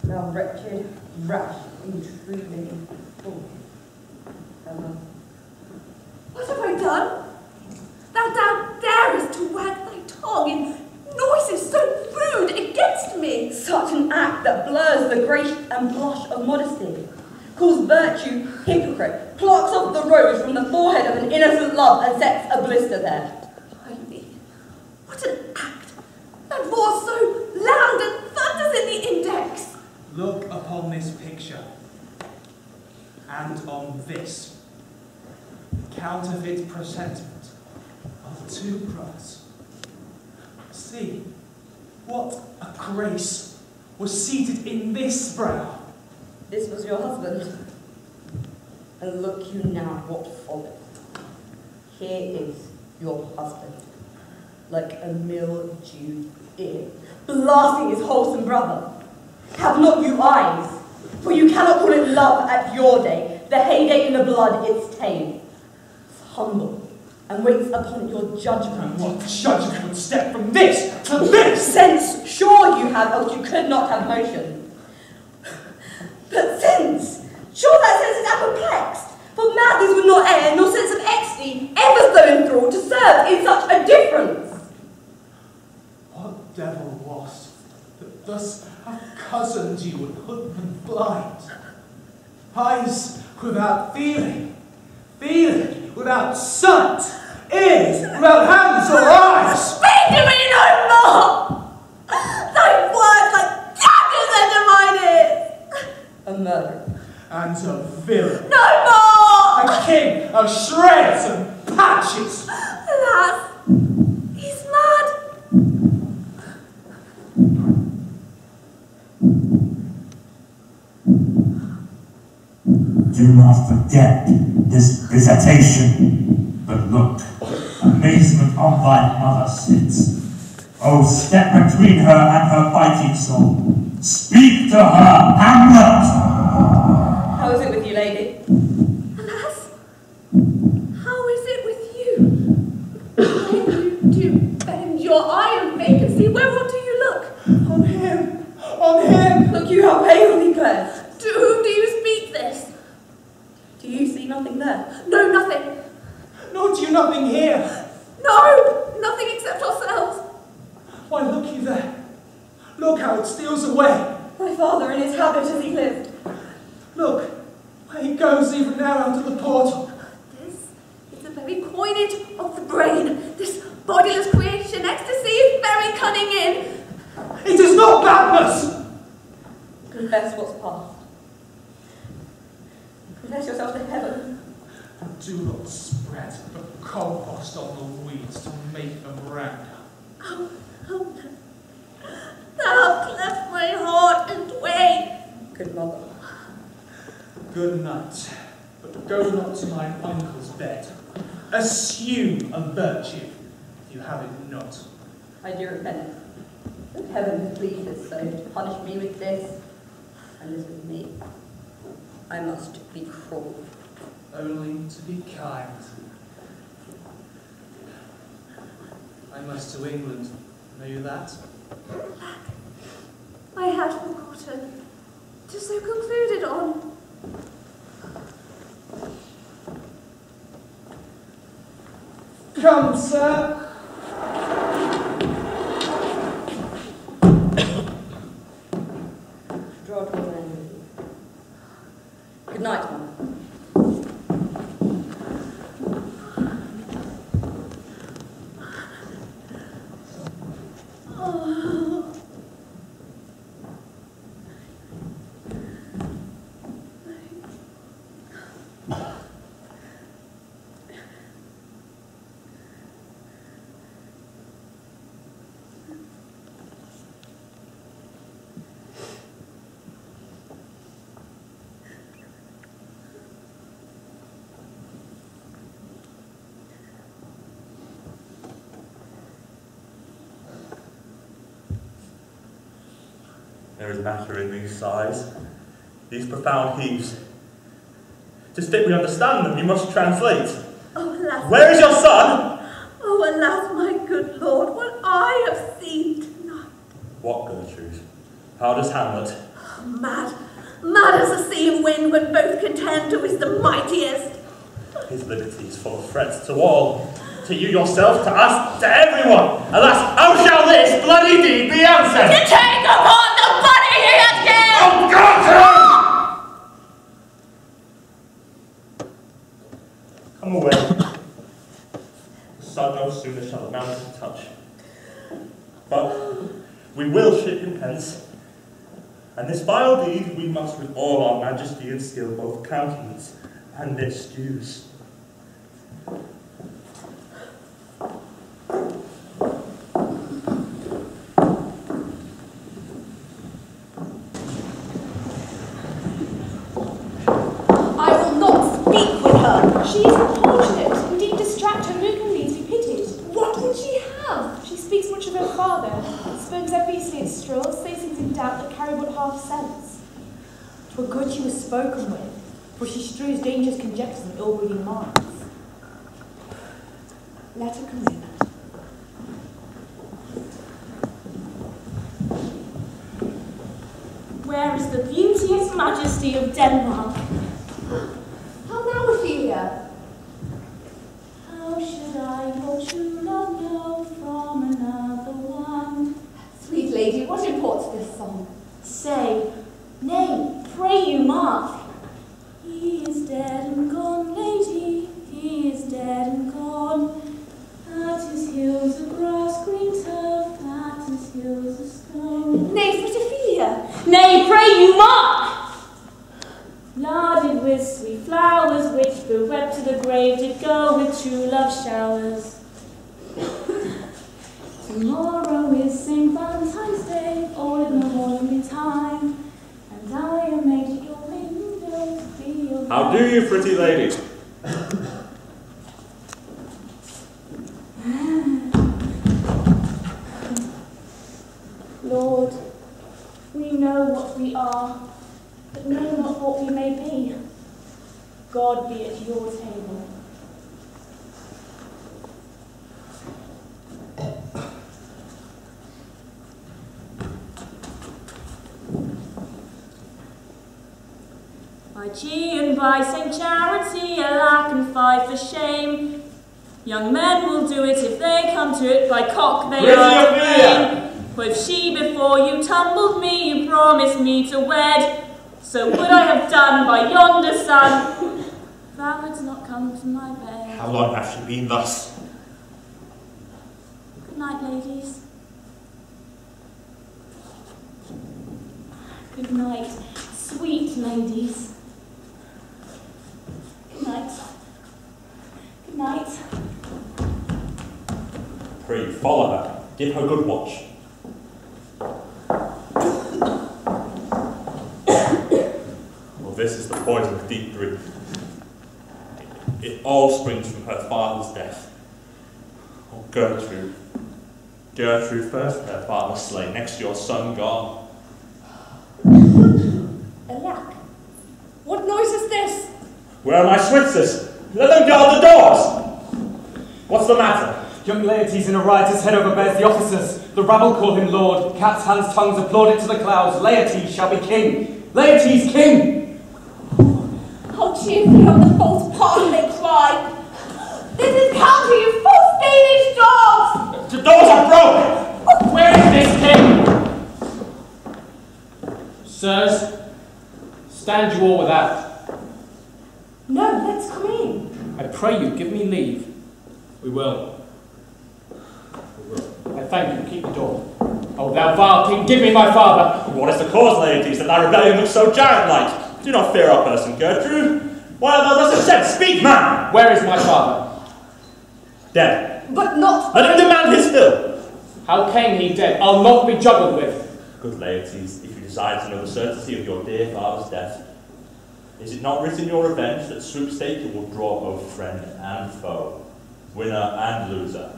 Thou wretched, rash, intruding fool. What have I done? Thou darest to wag thy tongue in noises so rude against me. Such an act that blurs the grace and blush of modesty, calls virtue hypocrite, plucks off the rose from the forehead of an innocent love and sets a blister there. Blimey, what an act! That roars so loud and thunders in the index. Look upon this picture, and on this counterfeit presentment of two brothers. See, what a grace was seated in this brow. This was your husband, and look you now what followed. Here is your husband, like a mildewed ear, blasting his wholesome brother. Have not you eyes? For you cannot call it love at your day, the heyday in the blood it's tame. It's humble, and waits upon your judgment. And what judgment would step from this to this? Sense sure you have, else you could not have motion. But sense, sure that sense is apperplexed, for madness would not err, nor sense of ecstasy ever so enthralled to serve in such a difference. What devil was that thus have cozened you and hoodwinked blind? Eyes without feeling, feeling without sight, ears without hands or eyes. Speak to me no more! Thy words like daggers under mine ears! A murderer. And a villain. No more! A king of shreds and patches. Alas, he's mad. Do not forget this visitation, but look, amazement on thy mother sits. Oh, step between her and her fighting soul. Speak to her, Hamlet! How is it with you, lady? Alas, how is it with you? Why do you bend your eye on vacancy? Wherefore do you look? On him! On him! Look you, how pale he glares! To whom do you speak this? Do you see nothing there? No, nothing. you nothing here? No, nothing except ourselves. Why, look you there. Look how it steals away. My father in his habit as he lived. Look, where he goes even now out of the portal. This is the very coinage of the brain. This bodiless creation, ecstasy, very cunning in. It is not madness! Confess what's past. Confess yourself to heaven. And do not spread the compost on the weeds to make them rank. Oh, oh, thou hast left my heart and way. Good mother. Good night, but go not to my uncle's bed. Assume a virtue, if you have it not. I do repent. If heaven pleases so to punish me with this, and this with me, I must be cruel. Only to be kind. I must to England, know you that? I had forgotten, to so concluded on. Come, sir. Good night, Mum. There is matter in these sighs, these profound heaves. To stick we understand them, you must translate. Oh, alas. Where is your son? Oh, alas, my good lord, what I have seen tonight. What, Gertrude? How does Hamlet? Oh, mad, mad as the sea and wind when both contend who is the mightiest. His liberty is full of threats to all, to you yourself, to us, to everyone. Alas, how shall this bloody deed be answered? To take upon oh, God! Come away. The sun no sooner shall the mountain touch. But we will ship him hence, and this vile deed we must with all our majesty and skill both countenance and excuse. Spoken with, for she strews dangerous conjectures in ill-reading minds. Let her come in. Where is the beauteous majesty of Denmark? How now, Ophelia? How should I your true love know from another one? Sweet lady, what imports this song? Say, nay, pray you, Mark. He is dead and gone, lady, he is dead and gone. At his heels a grass green turf, at his heels a stone. Nay, sweet Ophelia. Nay, pray you, Mark. Larded with sweet flowers, which bereft to the grave did go with true love showers. Tomorrow is St. Valentine's Day, all in the morning time. How do you, pretty lady? Lord, we know what we are, but know not what we may be. God be at your table. By G and by St. Charity, alack and fie for shame. Young men will do it if they come to it, by cock they are to blame. For if she before you tumbled me, you promised me to wed, so would I have done by yonder sun, if thou hadst not come to my bed. How long hath she been thus? Good night, ladies. Good night, sweet ladies. Good night. Good night. Pray, follow her. Give her good watch. Well, this is the poison of deep grief. It all springs from her father's death. Oh, Gertrude. Gertrude, first her father slain, next your son gone. Alack! What noise is this? Where are my Switzers? Let them guard the doors! What's the matter? Young Laertes in a riotous head overbears the officers. The rabble call him lord. Cats, hands, tongues applaud it to the clouds. Laertes shall be king. Laertes king! How cheerfully on the false path they cry. This is come to you false Danish dogs! The doors are broken! Where is this king? Sirs, stand you all without. No, let's come in. I pray you, give me leave. We will. We will. I thank you, keep the door. Oh, thou vile king, give me my father! What is the cause, Laertes, that thy rebellion looks so giant-like? Do not fear our person, Gertrude. Why art thou thus upset? Speak, man! Where is my father? Dead. But not... Let him demand his fill! How came he dead? I'll not be juggled with. Good Laertes, if you desire to know the certainty of your dear father's death, is it not written in your revenge that sweepstake will draw both friend and foe, winner and loser?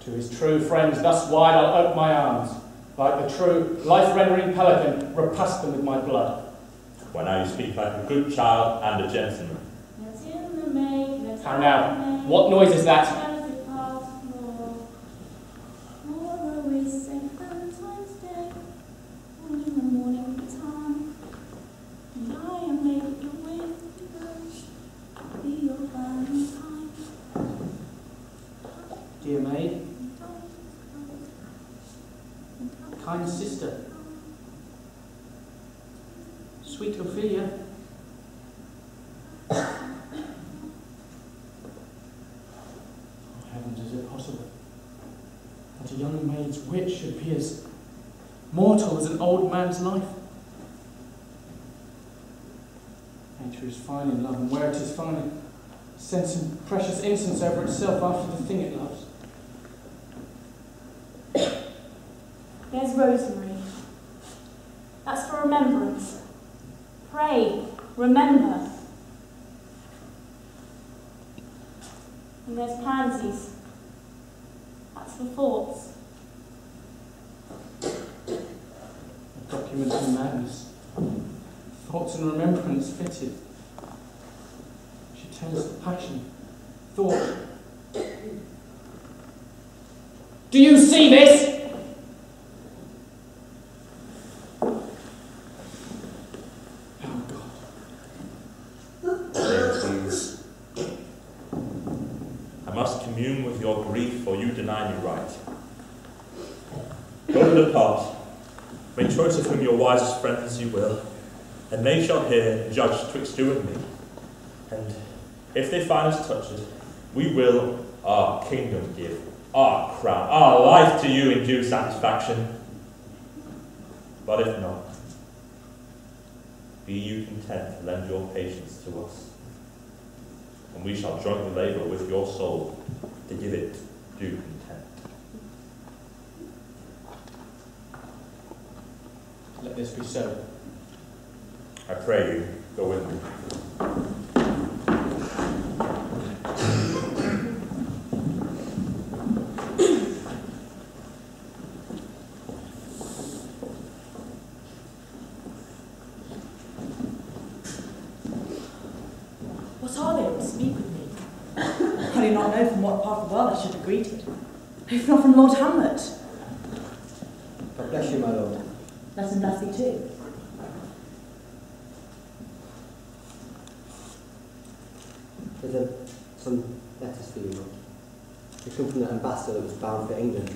To his true friends thus wide I'll open my arms, like the true life-rendering pelican, repast them with my blood. Why now you speak like a good child and a gentleman. How now? What noise is that? Dear maid, kind sister, sweet Ophelia, heavens, is it possible that a young maid's wit should be as mortal as an old man's life? Nature is fine in love, and where it is fine, sends some precious incense over itself after the thing it loves. There's rosemary. That's for remembrance. Pray, remember. And there's pansies. That's for thoughts. A document of madness. Thoughts and remembrance fitted. She tells the passion. Thought. Do you see this? Of whom your wisest friend as you will, and they shall hear and judge twixt you and me. And if they find us touched, we will our kingdom give, our crown, our life to you in due satisfaction. But if not, be you content to lend your patience to us, and we shall jointly labour with your soul to give it due content. Let this be so. I pray you, go with me. What are they who speak with me? I do not know from what part of the world I should have greeted, if not from Lord Hamlet. God bless you, my lord. That's a lassie too. There's some letters for you. They come from the ambassador that was bound for England.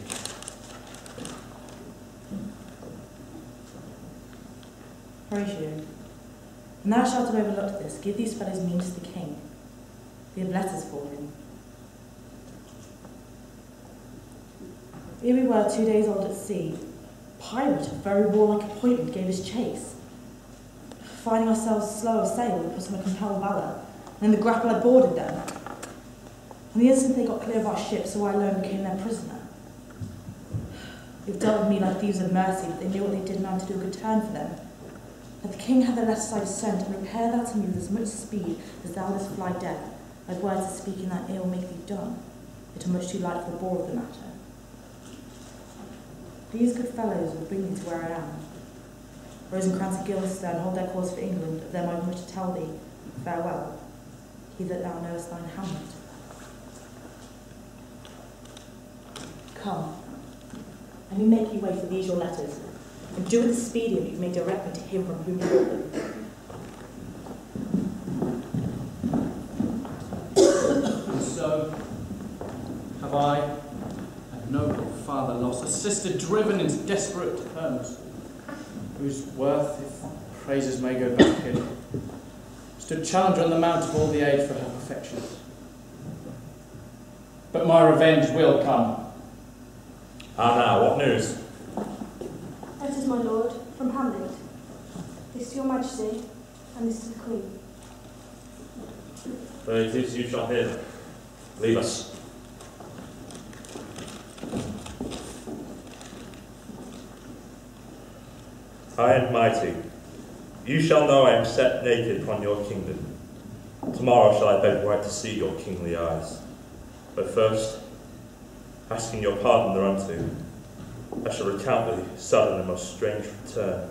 Horatio, and thou shalt have overlooked this. Give these fellows means to the king. We have letters for him. Here we were 2 days old at sea. A pirate of very warlike appointment gave us chase. Finding ourselves slow of sail, we put on a compelled valour, and in the grapple I boarded them. On the instant they got clear of our ship, so I alone became their prisoner. They've dealt with me like thieves of mercy, but they knew what they did, and I had to do a good turn for them. Let the king have the letters I sent, and repair thou to me with as much speed as thou dost fly death. Thy words of speaking that ill make thee done, but are much too light for the bore of the matter. These good fellows will bring me to where I am. Rosencrantz and Guildenstern hold their cause for England, of them I have much to tell thee. Farewell, he that thou knowest thine Hamlet. Come, and we make you way for these your letters, and do it speedily that you may direct me to him from whom you brought them. So have I, a noble father lost, a sister driven into desperate terms, whose worth, if praises may go back in, stood challenger on the mount of all the aid for her perfections. But my revenge will come. Ah, now, what news? Letters, my lord, from Hamlet. This to your majesty, and this to the queen. This you shall hear. Leave us. High and mighty, you shall know I am set naked upon your kingdom. Tomorrow shall I beg right to see your kingly eyes. But first, asking your pardon thereunto, I shall recount the sudden and most strange return.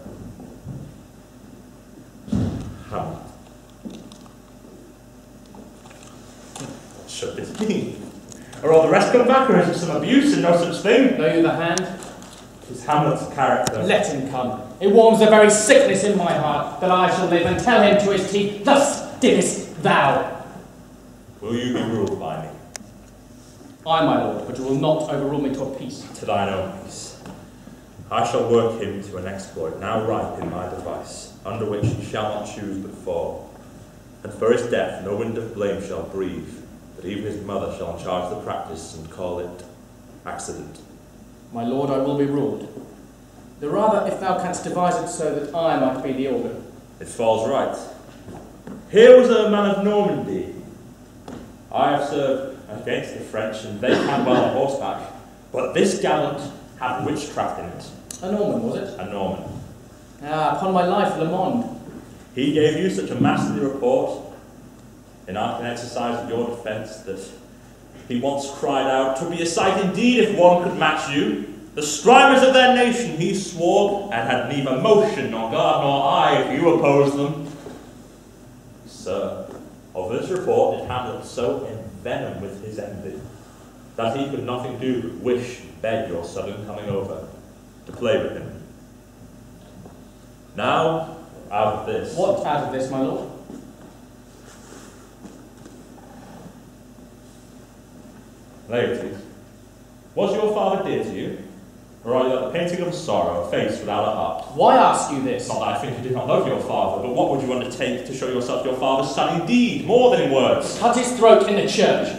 Hamlet. Should it be? Are all the rest come back, or is it some abuse and no such thing? Know you the hand? It is Hamlet's character. Let him come. It warms the very sickness in my heart that I shall live, and tell him to his teeth, thus didst thou. Will you be ruled by me? I, my lord, but you will not overrule me to a peace. To thine own peace. I shall work him to an exploit, now ripe in my device, under which he shall not choose but fall. And for his death no wind of blame shall breathe, but even his mother shall charge the practice and call it accident. My lord, I will be ruled. The rather, if thou canst devise it so that I might be the organ. It falls right. Here was a man of Normandy. I have served against the French, and they can well on horseback, but this gallant had witchcraft in it. A Norman, was it? A Norman. Ah, upon my life, Le Monde. He gave you such a masterly report, in art and exercise of your defence, that he once cried out, "'Twould be a sight indeed if one could match you. The strivers of their nation," he swore, "and had neither motion nor guard nor eye if you opposed them." Sir, of this report did Hamlet so envenom with his envy, that he could nothing do but wish and beg your sudden coming over, to play with him. Now, out of this. What out of this, my lord? Laertes, was your father dear to you? Or are you like a painting of sorrow, a face without a heart? Why ask you this? Not that I think you did not love your father, but what would you undertake to show yourself your father's son in deed, more than in words? Cut his throat in the church!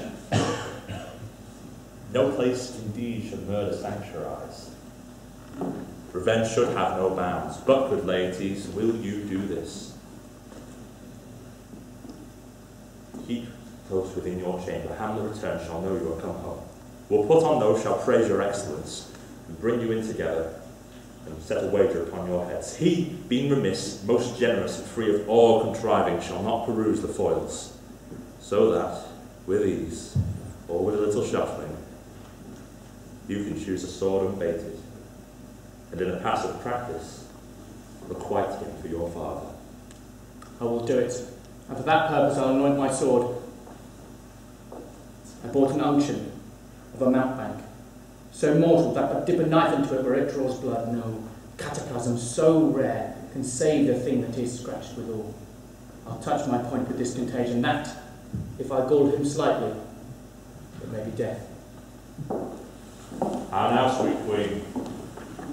No place indeed should murder sanctuarize. Revenge should have no bounds, but good Laertes, will you do this? Keep close within your chamber, Hamlet return shall know you are come home. We'll put on those shall praise your excellence, and bring you in together, and set a wager upon your heads. He, being remiss, most generous, and free of all contriving, shall not peruse the foils, so that, with ease, or with a little shuffling, you can choose a sword unbaited, and in a passive practice, requite him for your father. I will do it, and for that purpose I'll anoint my sword. I bought an unction of a mountebank, so mortal that but dip a knife into it where it draws blood, no cataplasm so rare can save the thing that is scratched withal. I'll touch my point with this contagion, that, if I galled him slightly, but maybe death. How now, sweet queen?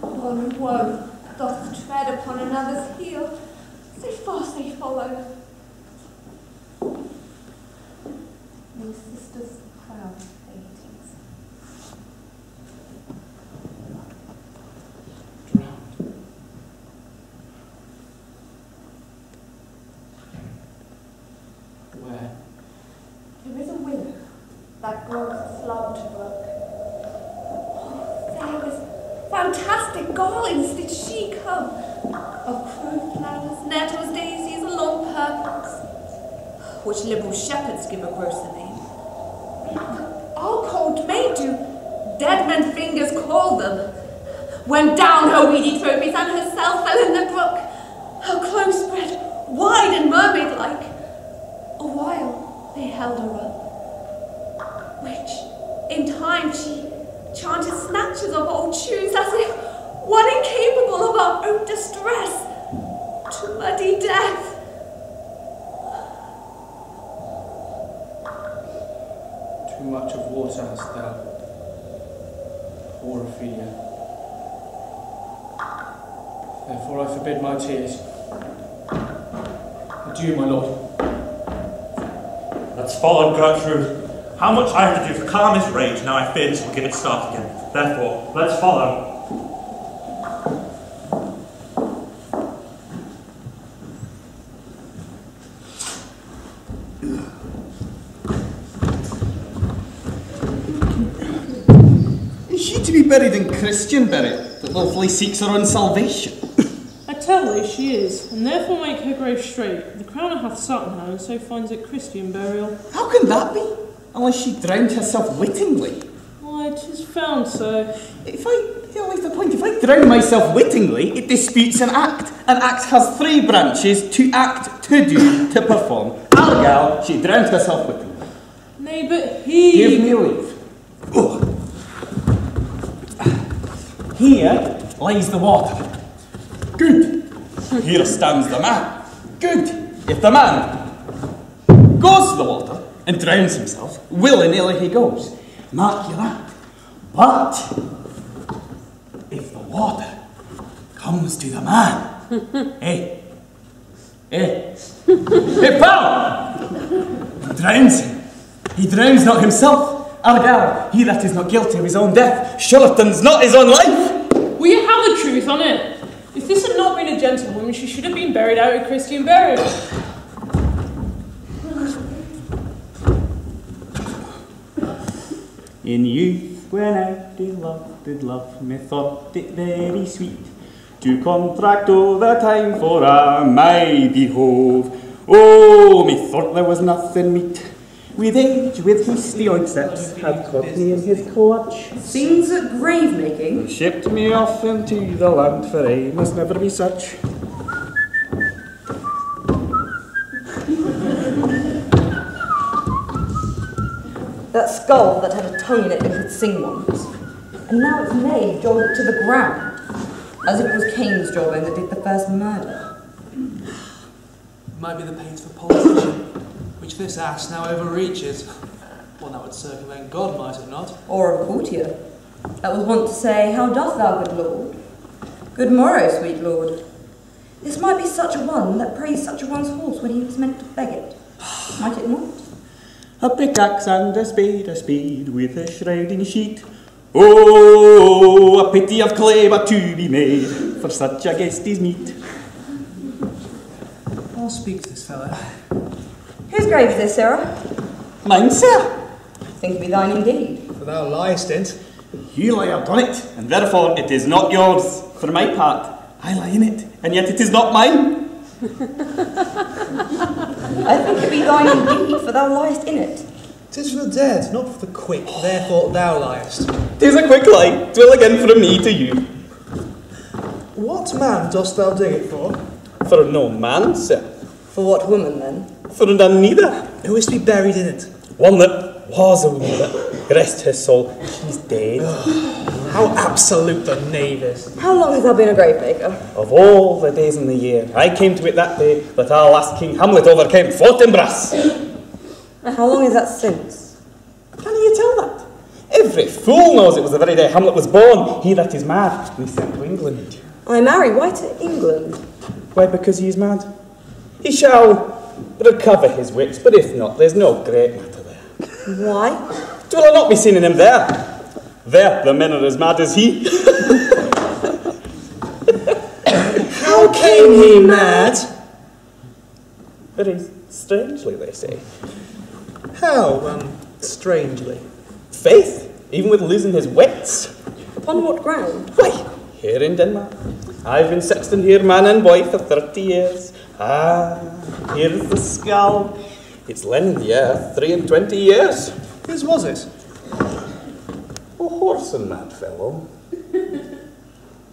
One woe doth tread upon another's heel. So fast they follow. Your sister's crown, ladies. Drowned. Where? There is a willow that grows a slant brook. There was fantastic garlands did she come, of crude flowers, nettles, daisies, along purples, which liberal shepherds give a grosser name. Dead men fingers called them. When down her weedy trophies and herself fell in the brook, her clothes spread wide and mermaid-like. A while they held her up, which in time she chanted snatches of old tunes, as if one incapable of her own distress to bloody death. Too much of water hast thou, poor Ophelia. Therefore I forbid my tears. Adieu, my lord. That's fallen, Gertrude. How much I have to do to calm his rage, now I fear this will give it start again. Therefore, let's follow. Buried in Christian burial, that hopefully seeks her own salvation. I tell thee she is, and therefore make her grave straight. The crowner hath sat on her, and so finds it Christian burial. How can that be, unless she drowned herself wittingly? Why, 'tis found so. If I drown myself wittingly, it disputes an act. An act has three branches: to act, to do, to perform. Our gal, she drowned herself wittingly. Nay, but he... Give me leave. Oh. Here lies the water. Good. Here stands the man. Good. If the man goes to the water and drowns himself, willy-nilly he goes. Mark you that. But if the water comes to the man, hey pal, he drowns him. He drowns not himself. Argal, he that is not guilty of his own death shortens not his own life. Will you have the truth on it? If this had not been a gentlewoman, she should have been buried out at Christian burial. In youth, when I did love, methought it very sweet to contract over time for a mighty hove. Oh, methought there was nothing meet. With age, with hasty onceps, had caught me in his clutch. Scenes at grave-making. Shipped me off into the land, for I must never be such. That skull that had a tongue in it that could sing once, and now its knave jawed it to the ground, as if it was Cain's jawbone that did the first murder. It might be the pains for politician, which this ass now overreaches. One that would circumvent God, might it not? Or a courtier that was wont to say, "How dost thou, good lord? Good morrow, sweet lord." This might be such a one that praised such a one's horse when he was meant to beg it. Might it not? A pickaxe and a spade with a shrouding sheet. Oh, a pity of clay but to be made, for such a guest is meet. How speaks this fellow? Whose grave is this, Sarah? Mine, sir. I think be thine indeed. For thou liest it. You lie upon it, and therefore it is not yours. For my part, I lie in it, and yet it is not mine. I think it be thine indeed, for thou liest in it. 'Tis for the dead, not for the quick, therefore thou liest. 'Tis a quick lie, 'twill again from me to you. What man dost thou dig it for? For no man, sir. For what woman, then? For none neither. Who is to be buried in it? One that was a woman, that rest her soul, she's dead. How absolute the knave is. How long has thou been a grave maker? Of all the days in the year, I came to it that day that our last King Hamlet overcame Fortinbras. How long is that since? Can you tell that? history. Fool knows it was the very day Hamlet was born. He that is mad, we sent to England. I marry, why to England? Why, because he is mad. He shall recover his wits, but if not, there's no great matter there. Why? Will I not be seeing him there? There, the men are as mad as he. How came he mad? Very strangely, they say. How, strangely? Faith, even with losing his wits. Upon what ground? Why, here in Denmark. I've been sexton here, man and boy, for 30 years. Ah, here's the skull. It's lent, yeah, 23 years. Whose was it? A horse and mad fellow.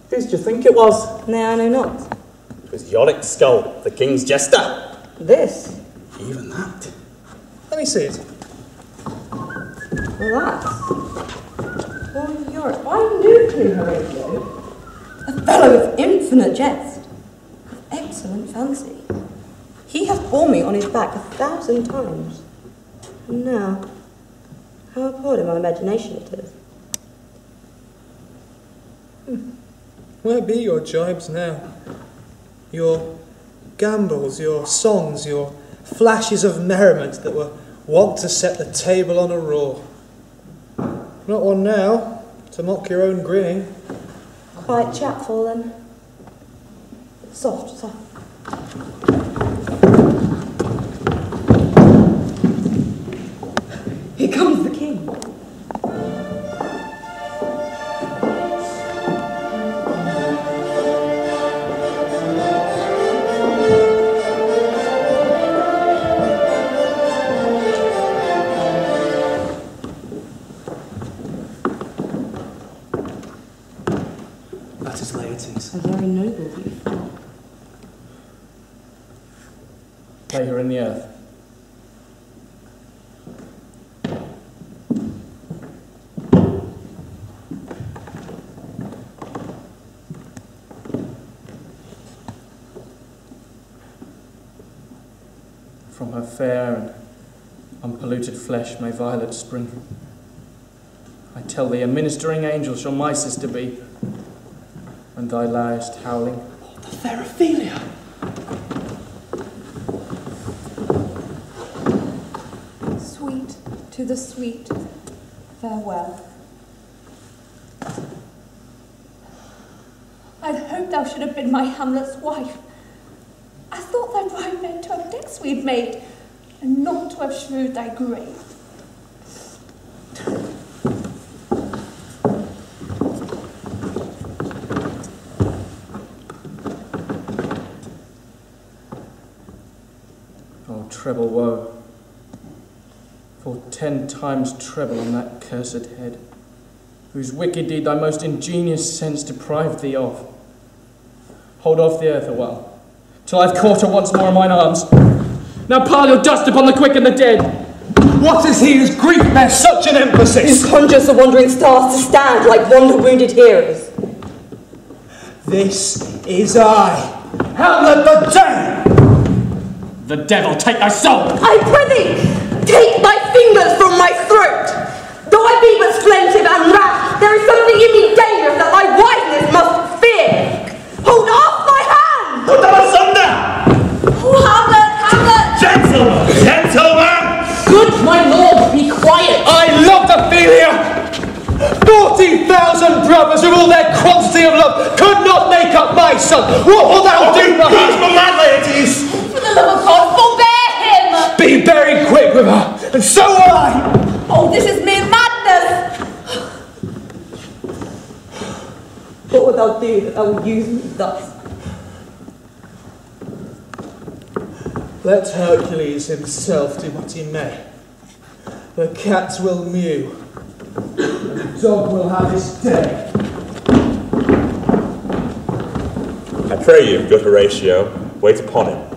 Whose do you think it was? Nay, I know not. It was Yorick's skull, the king's jester. This? Even that. Let me see it. Well, that's... Oh, Yorick, I knew him, Horatio. A fellow of infinite jest, of excellent fancy. He hath borne me on his back 1,000 times. And now... how poor in my imagination it is. Where be your jibes now? Your gambols, your songs, your flashes of merriment that were wont to set the table on a roar. Not one now, to mock your own grinning. Quite chapful then. Soft, soft. Here comes the king. That is Laertes. A very noble youth. Lay her in the earth. Fair and unpolluted flesh may violet spring. I tell thee, a ministering angel shall my sister be, when thou liest howling. Oh, the fair Ophelia! Sweet to the sweet, farewell. I'd hoped thou should have been my Hamlet's wife. I thought thy bride meant to have decks we'd made, and not to have shrewed thy grave. Oh, treble woe, for 10 times treble on that cursed head, whose wicked deed thy most ingenious sense deprived thee of. Hold off the earth awhile, till I've caught her once more in mine arms. Now pile your dust upon the quick and the dead. What is he whose grief bears such an emphasis? Who conjures the wandering stars to stand like wonder-wounded heroes. This is I, Hamlet the Dane! The devil take thy soul! I prithee, take thy fingers from my throat! Though I be but plaintive and rash, there is something in me dangerous that thy wiseness must fear. Hold off thy hand! Put them asunder! Oh, Hamlet! Gentleman! Gentleman! Good, my lord, be quiet! I loved Ophelia! 40,000 brothers with all their quantity of love could not make up my son! What will thou do for him? For my ladies! For the love of God, forbear him! Be buried quick with her, and so will I! Oh, this is mere madness! What wilt thou do that thou wilt use me thus? Let Hercules himself do what he may. The cat will mew, and the dog will have his day. I pray you, good Horatio, wait upon him.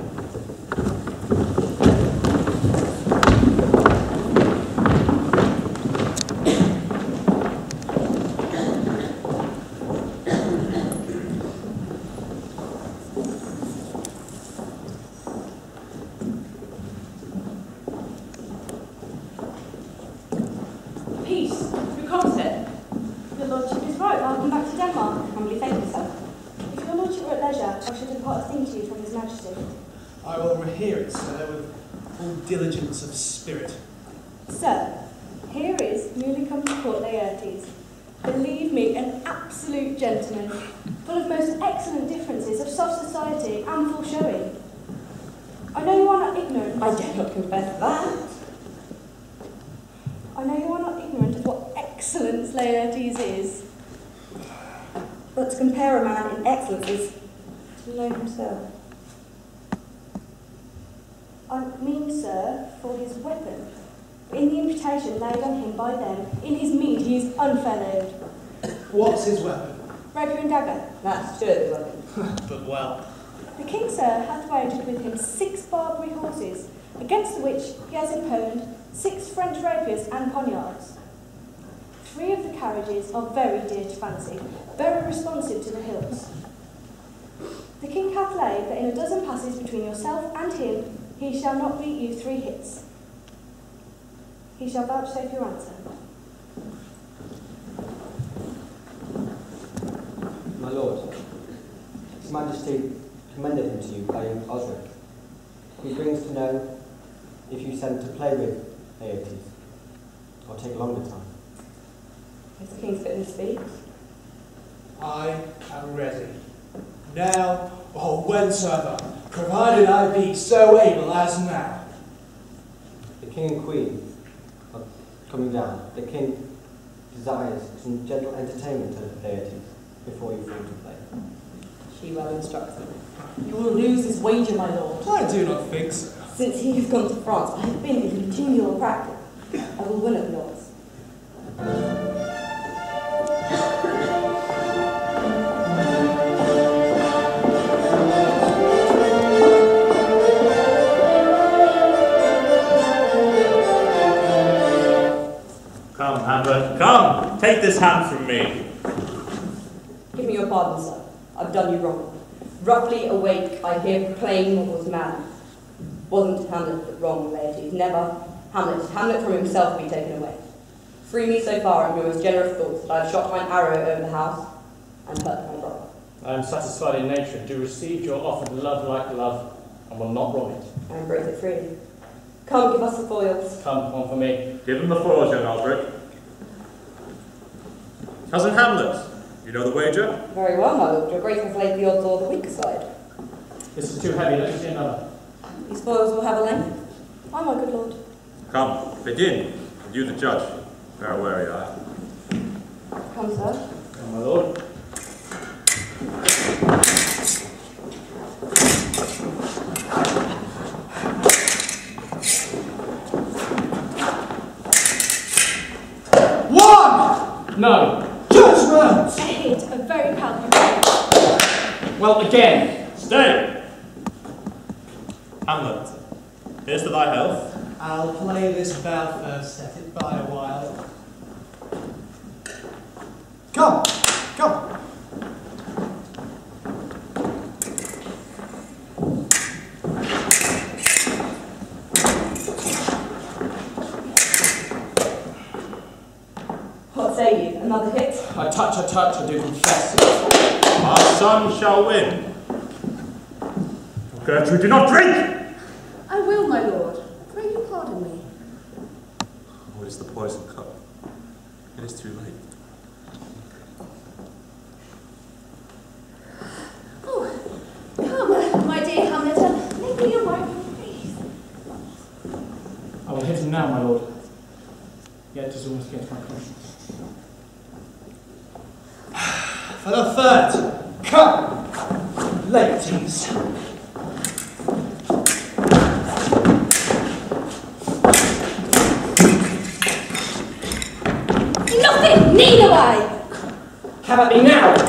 Peace, who comes there? I overhear it, sir, with all diligence of spirit. Sir, here is newly come to court Laertes. Believe me, an absolute gentleman, full of most excellent differences of soft society and full showing. I know you are not ignorant. I dare not confess that. I know you are not ignorant of what excellence Laertes is. But to compare a man in excellence is to know himself. I mean, sir, for his weapon. In the invitation laid on him by them, in his mead he is unfellowed. What's his weapon? Rapier and dagger. That's surely weapon. But well. The king, sir, hath wagered with him 6 Barbary horses, against which he has imponed 6 French rapiers and poniards. 3 of the carriages are very dear to fancy, very responsive to the hilts. The king hath laid that in a dozen passes between yourself and him, he shall not beat you 3 hits. He shall vouchsafe your answer. My lord, His Majesty commended him to you by Osric. He brings to know if you send to play with Laertes, or take longer time. Is the king's bidden to speak? I am ready. Now or whensoever, provided I be so able as now. The king and queen are coming down. The king desires some gentle entertainment of Laertes before you fall to play. She well instructs him. You will lose his wager, my lord. I do not think so. Since he has gone to France, I have been in continual practice. I will win at North. Come, Hamlet, come! Take this hand from me. Give me your pardon, sir. I've done you wrong. Roughly awake, I hear proclaim what was mad. Wasn't Hamlet but wrong, Laertes? Never. Hamlet from himself be taken away. Free me so far in your most generous thoughts that I have shot mine arrow over the house and hurt my brother. I am satisfied in nature, do receive your offered love like love, and will not rob it. I embrace it freely. Come, give us the foils. Come, one for me. Give him the foils, young Osric. Cousin Hamlet, you know the wager? Very well, my lord. Your grace has laid the odds all the weaker side. This is too heavy. Let me see another. These foils will have a length. Aye, my good lord. Come, begin, and you the judge. Very wary I am. Come, sir. Come, my lord. No. Judgment! A hit, a very palpable. Well, again. Stay. Hamlet, here's to thy health. I'll play this bout first, set it by a while. Come, come. Another hit. I touch, I do confess. Our son shall win. Gertrude, do not drink! I will, my lord. Pray you pardon me. What is the poison cup? It is too late. Oh, come, my dear Hamlet, make me your wife, please. I will hit him now, my lord. Yet it is almost against my conscience. For the third, come, ladies. Nothing, neither way. Have at me now.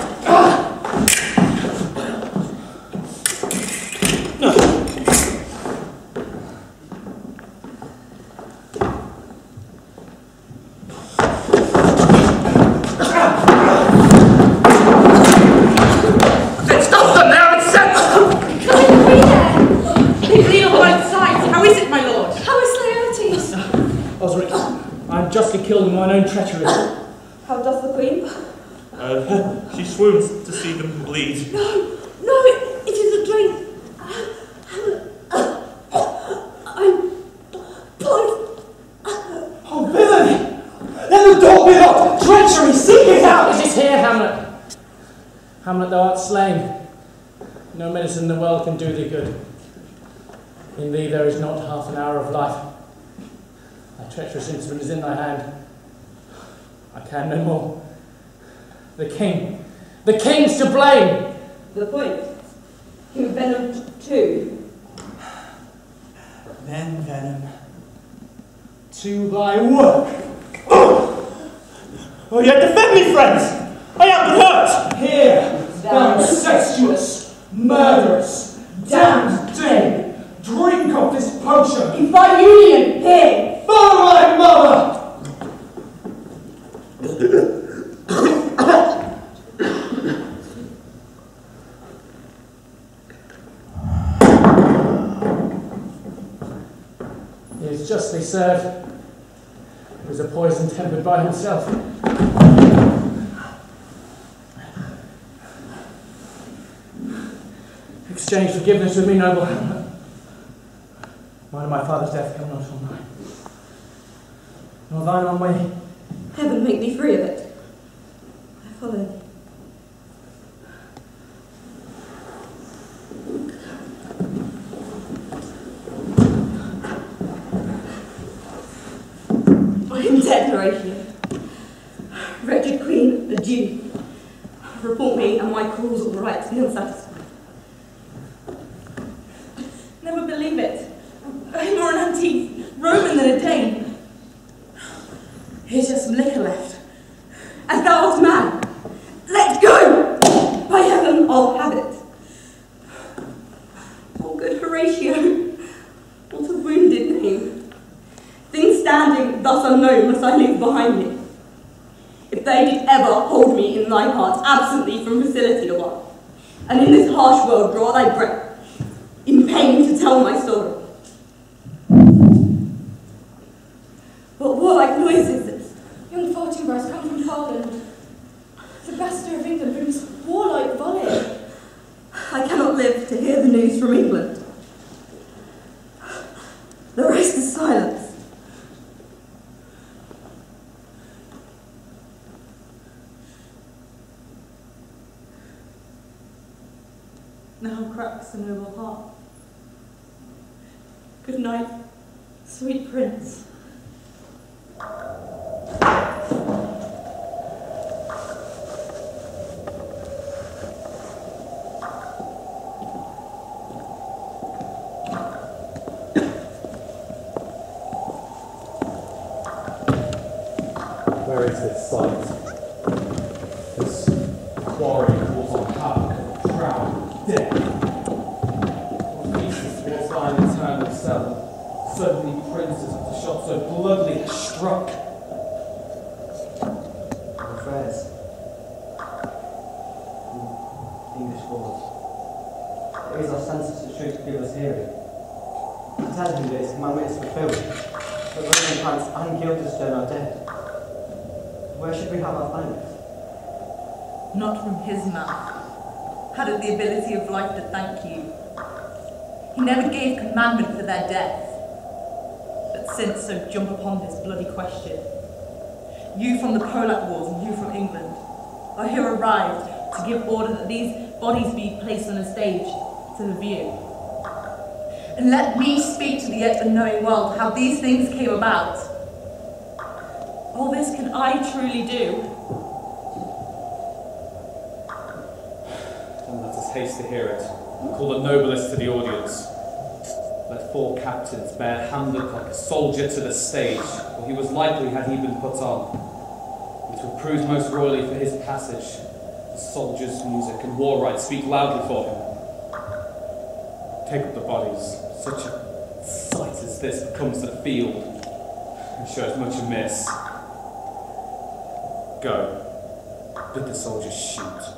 Treachery. How doth the queen? She swoons to see them bleed. No, no, it is a drink. Hamlet, thou art slain. No medicine in the world can do thee good. In thee there is not half an hour of life. Thy treacherous instrument is in thy hand. I can no more. The king's to blame! The point. He was venomed too. Then venom to thy work. Oh, yet defend me, friends! I am hurt! Here, thou incestuous, murderous, damned thing! Drink of this potion! In thy union, pig! Follow my mother! He is justly served. It was a poison tempered by himself. Exchange forgiveness with me, noble Hamlet. Mine and my father's death come not on mine, nor thine on me. Heaven make thee free of it. I follow. I am dead, Horatio. Wretched queen, adieu. Report me and my cause all right to be unsatisfied. Never believe it. I'm more an antique Roman than a Dane. Here's just some liquor left. And thou art mad. Let go! By heaven, I'll have it. Oh, good Horatio. What a wounded name. Things standing thus unknown must I leave behind me. If they did ever hold me in thine heart, absently from facility awhile, and in this harsh world draw thy breath, in pain to tell my story. What warlike noise is this? Young Fortinbras come from Holland. The Ambassador of England brings warlike volley. I cannot live to hear the news from England. The rest is silence. Now cracks the noble heart. Good night, sweet prince. Where is this site? This quarry was on top of a crown. Death. Or Theseus was lying in time himself. Suddenly princes of the shot so bloodily struck. And affairs. English wars. It is our senses to truth to give us hearing. I tell you this, my wit is fulfilled. But Rosencrantz and Guildenstern are dead. Where should we have our thanks? Not from his mouth. Had the ability of life to thank you. He never gave commandment for their death. But since, so jump upon this bloody question. You from the Polack wars and you from England are here arrived to give order that these bodies be placed on a stage to the view. And let me speak to the yet unknowing world how these things came about. All this can I truly do. Haste to hear it, and call the noblest to the audience. Let four captains bear Hamlet like a soldier to the stage, for he was likely had he been put on. It would prove most royally for his passage. The soldiers, music, and war rites speak loudly for him. Take up the bodies. Such a sight as this becomes the field, and shows much amiss. Go, bid the soldiers shoot.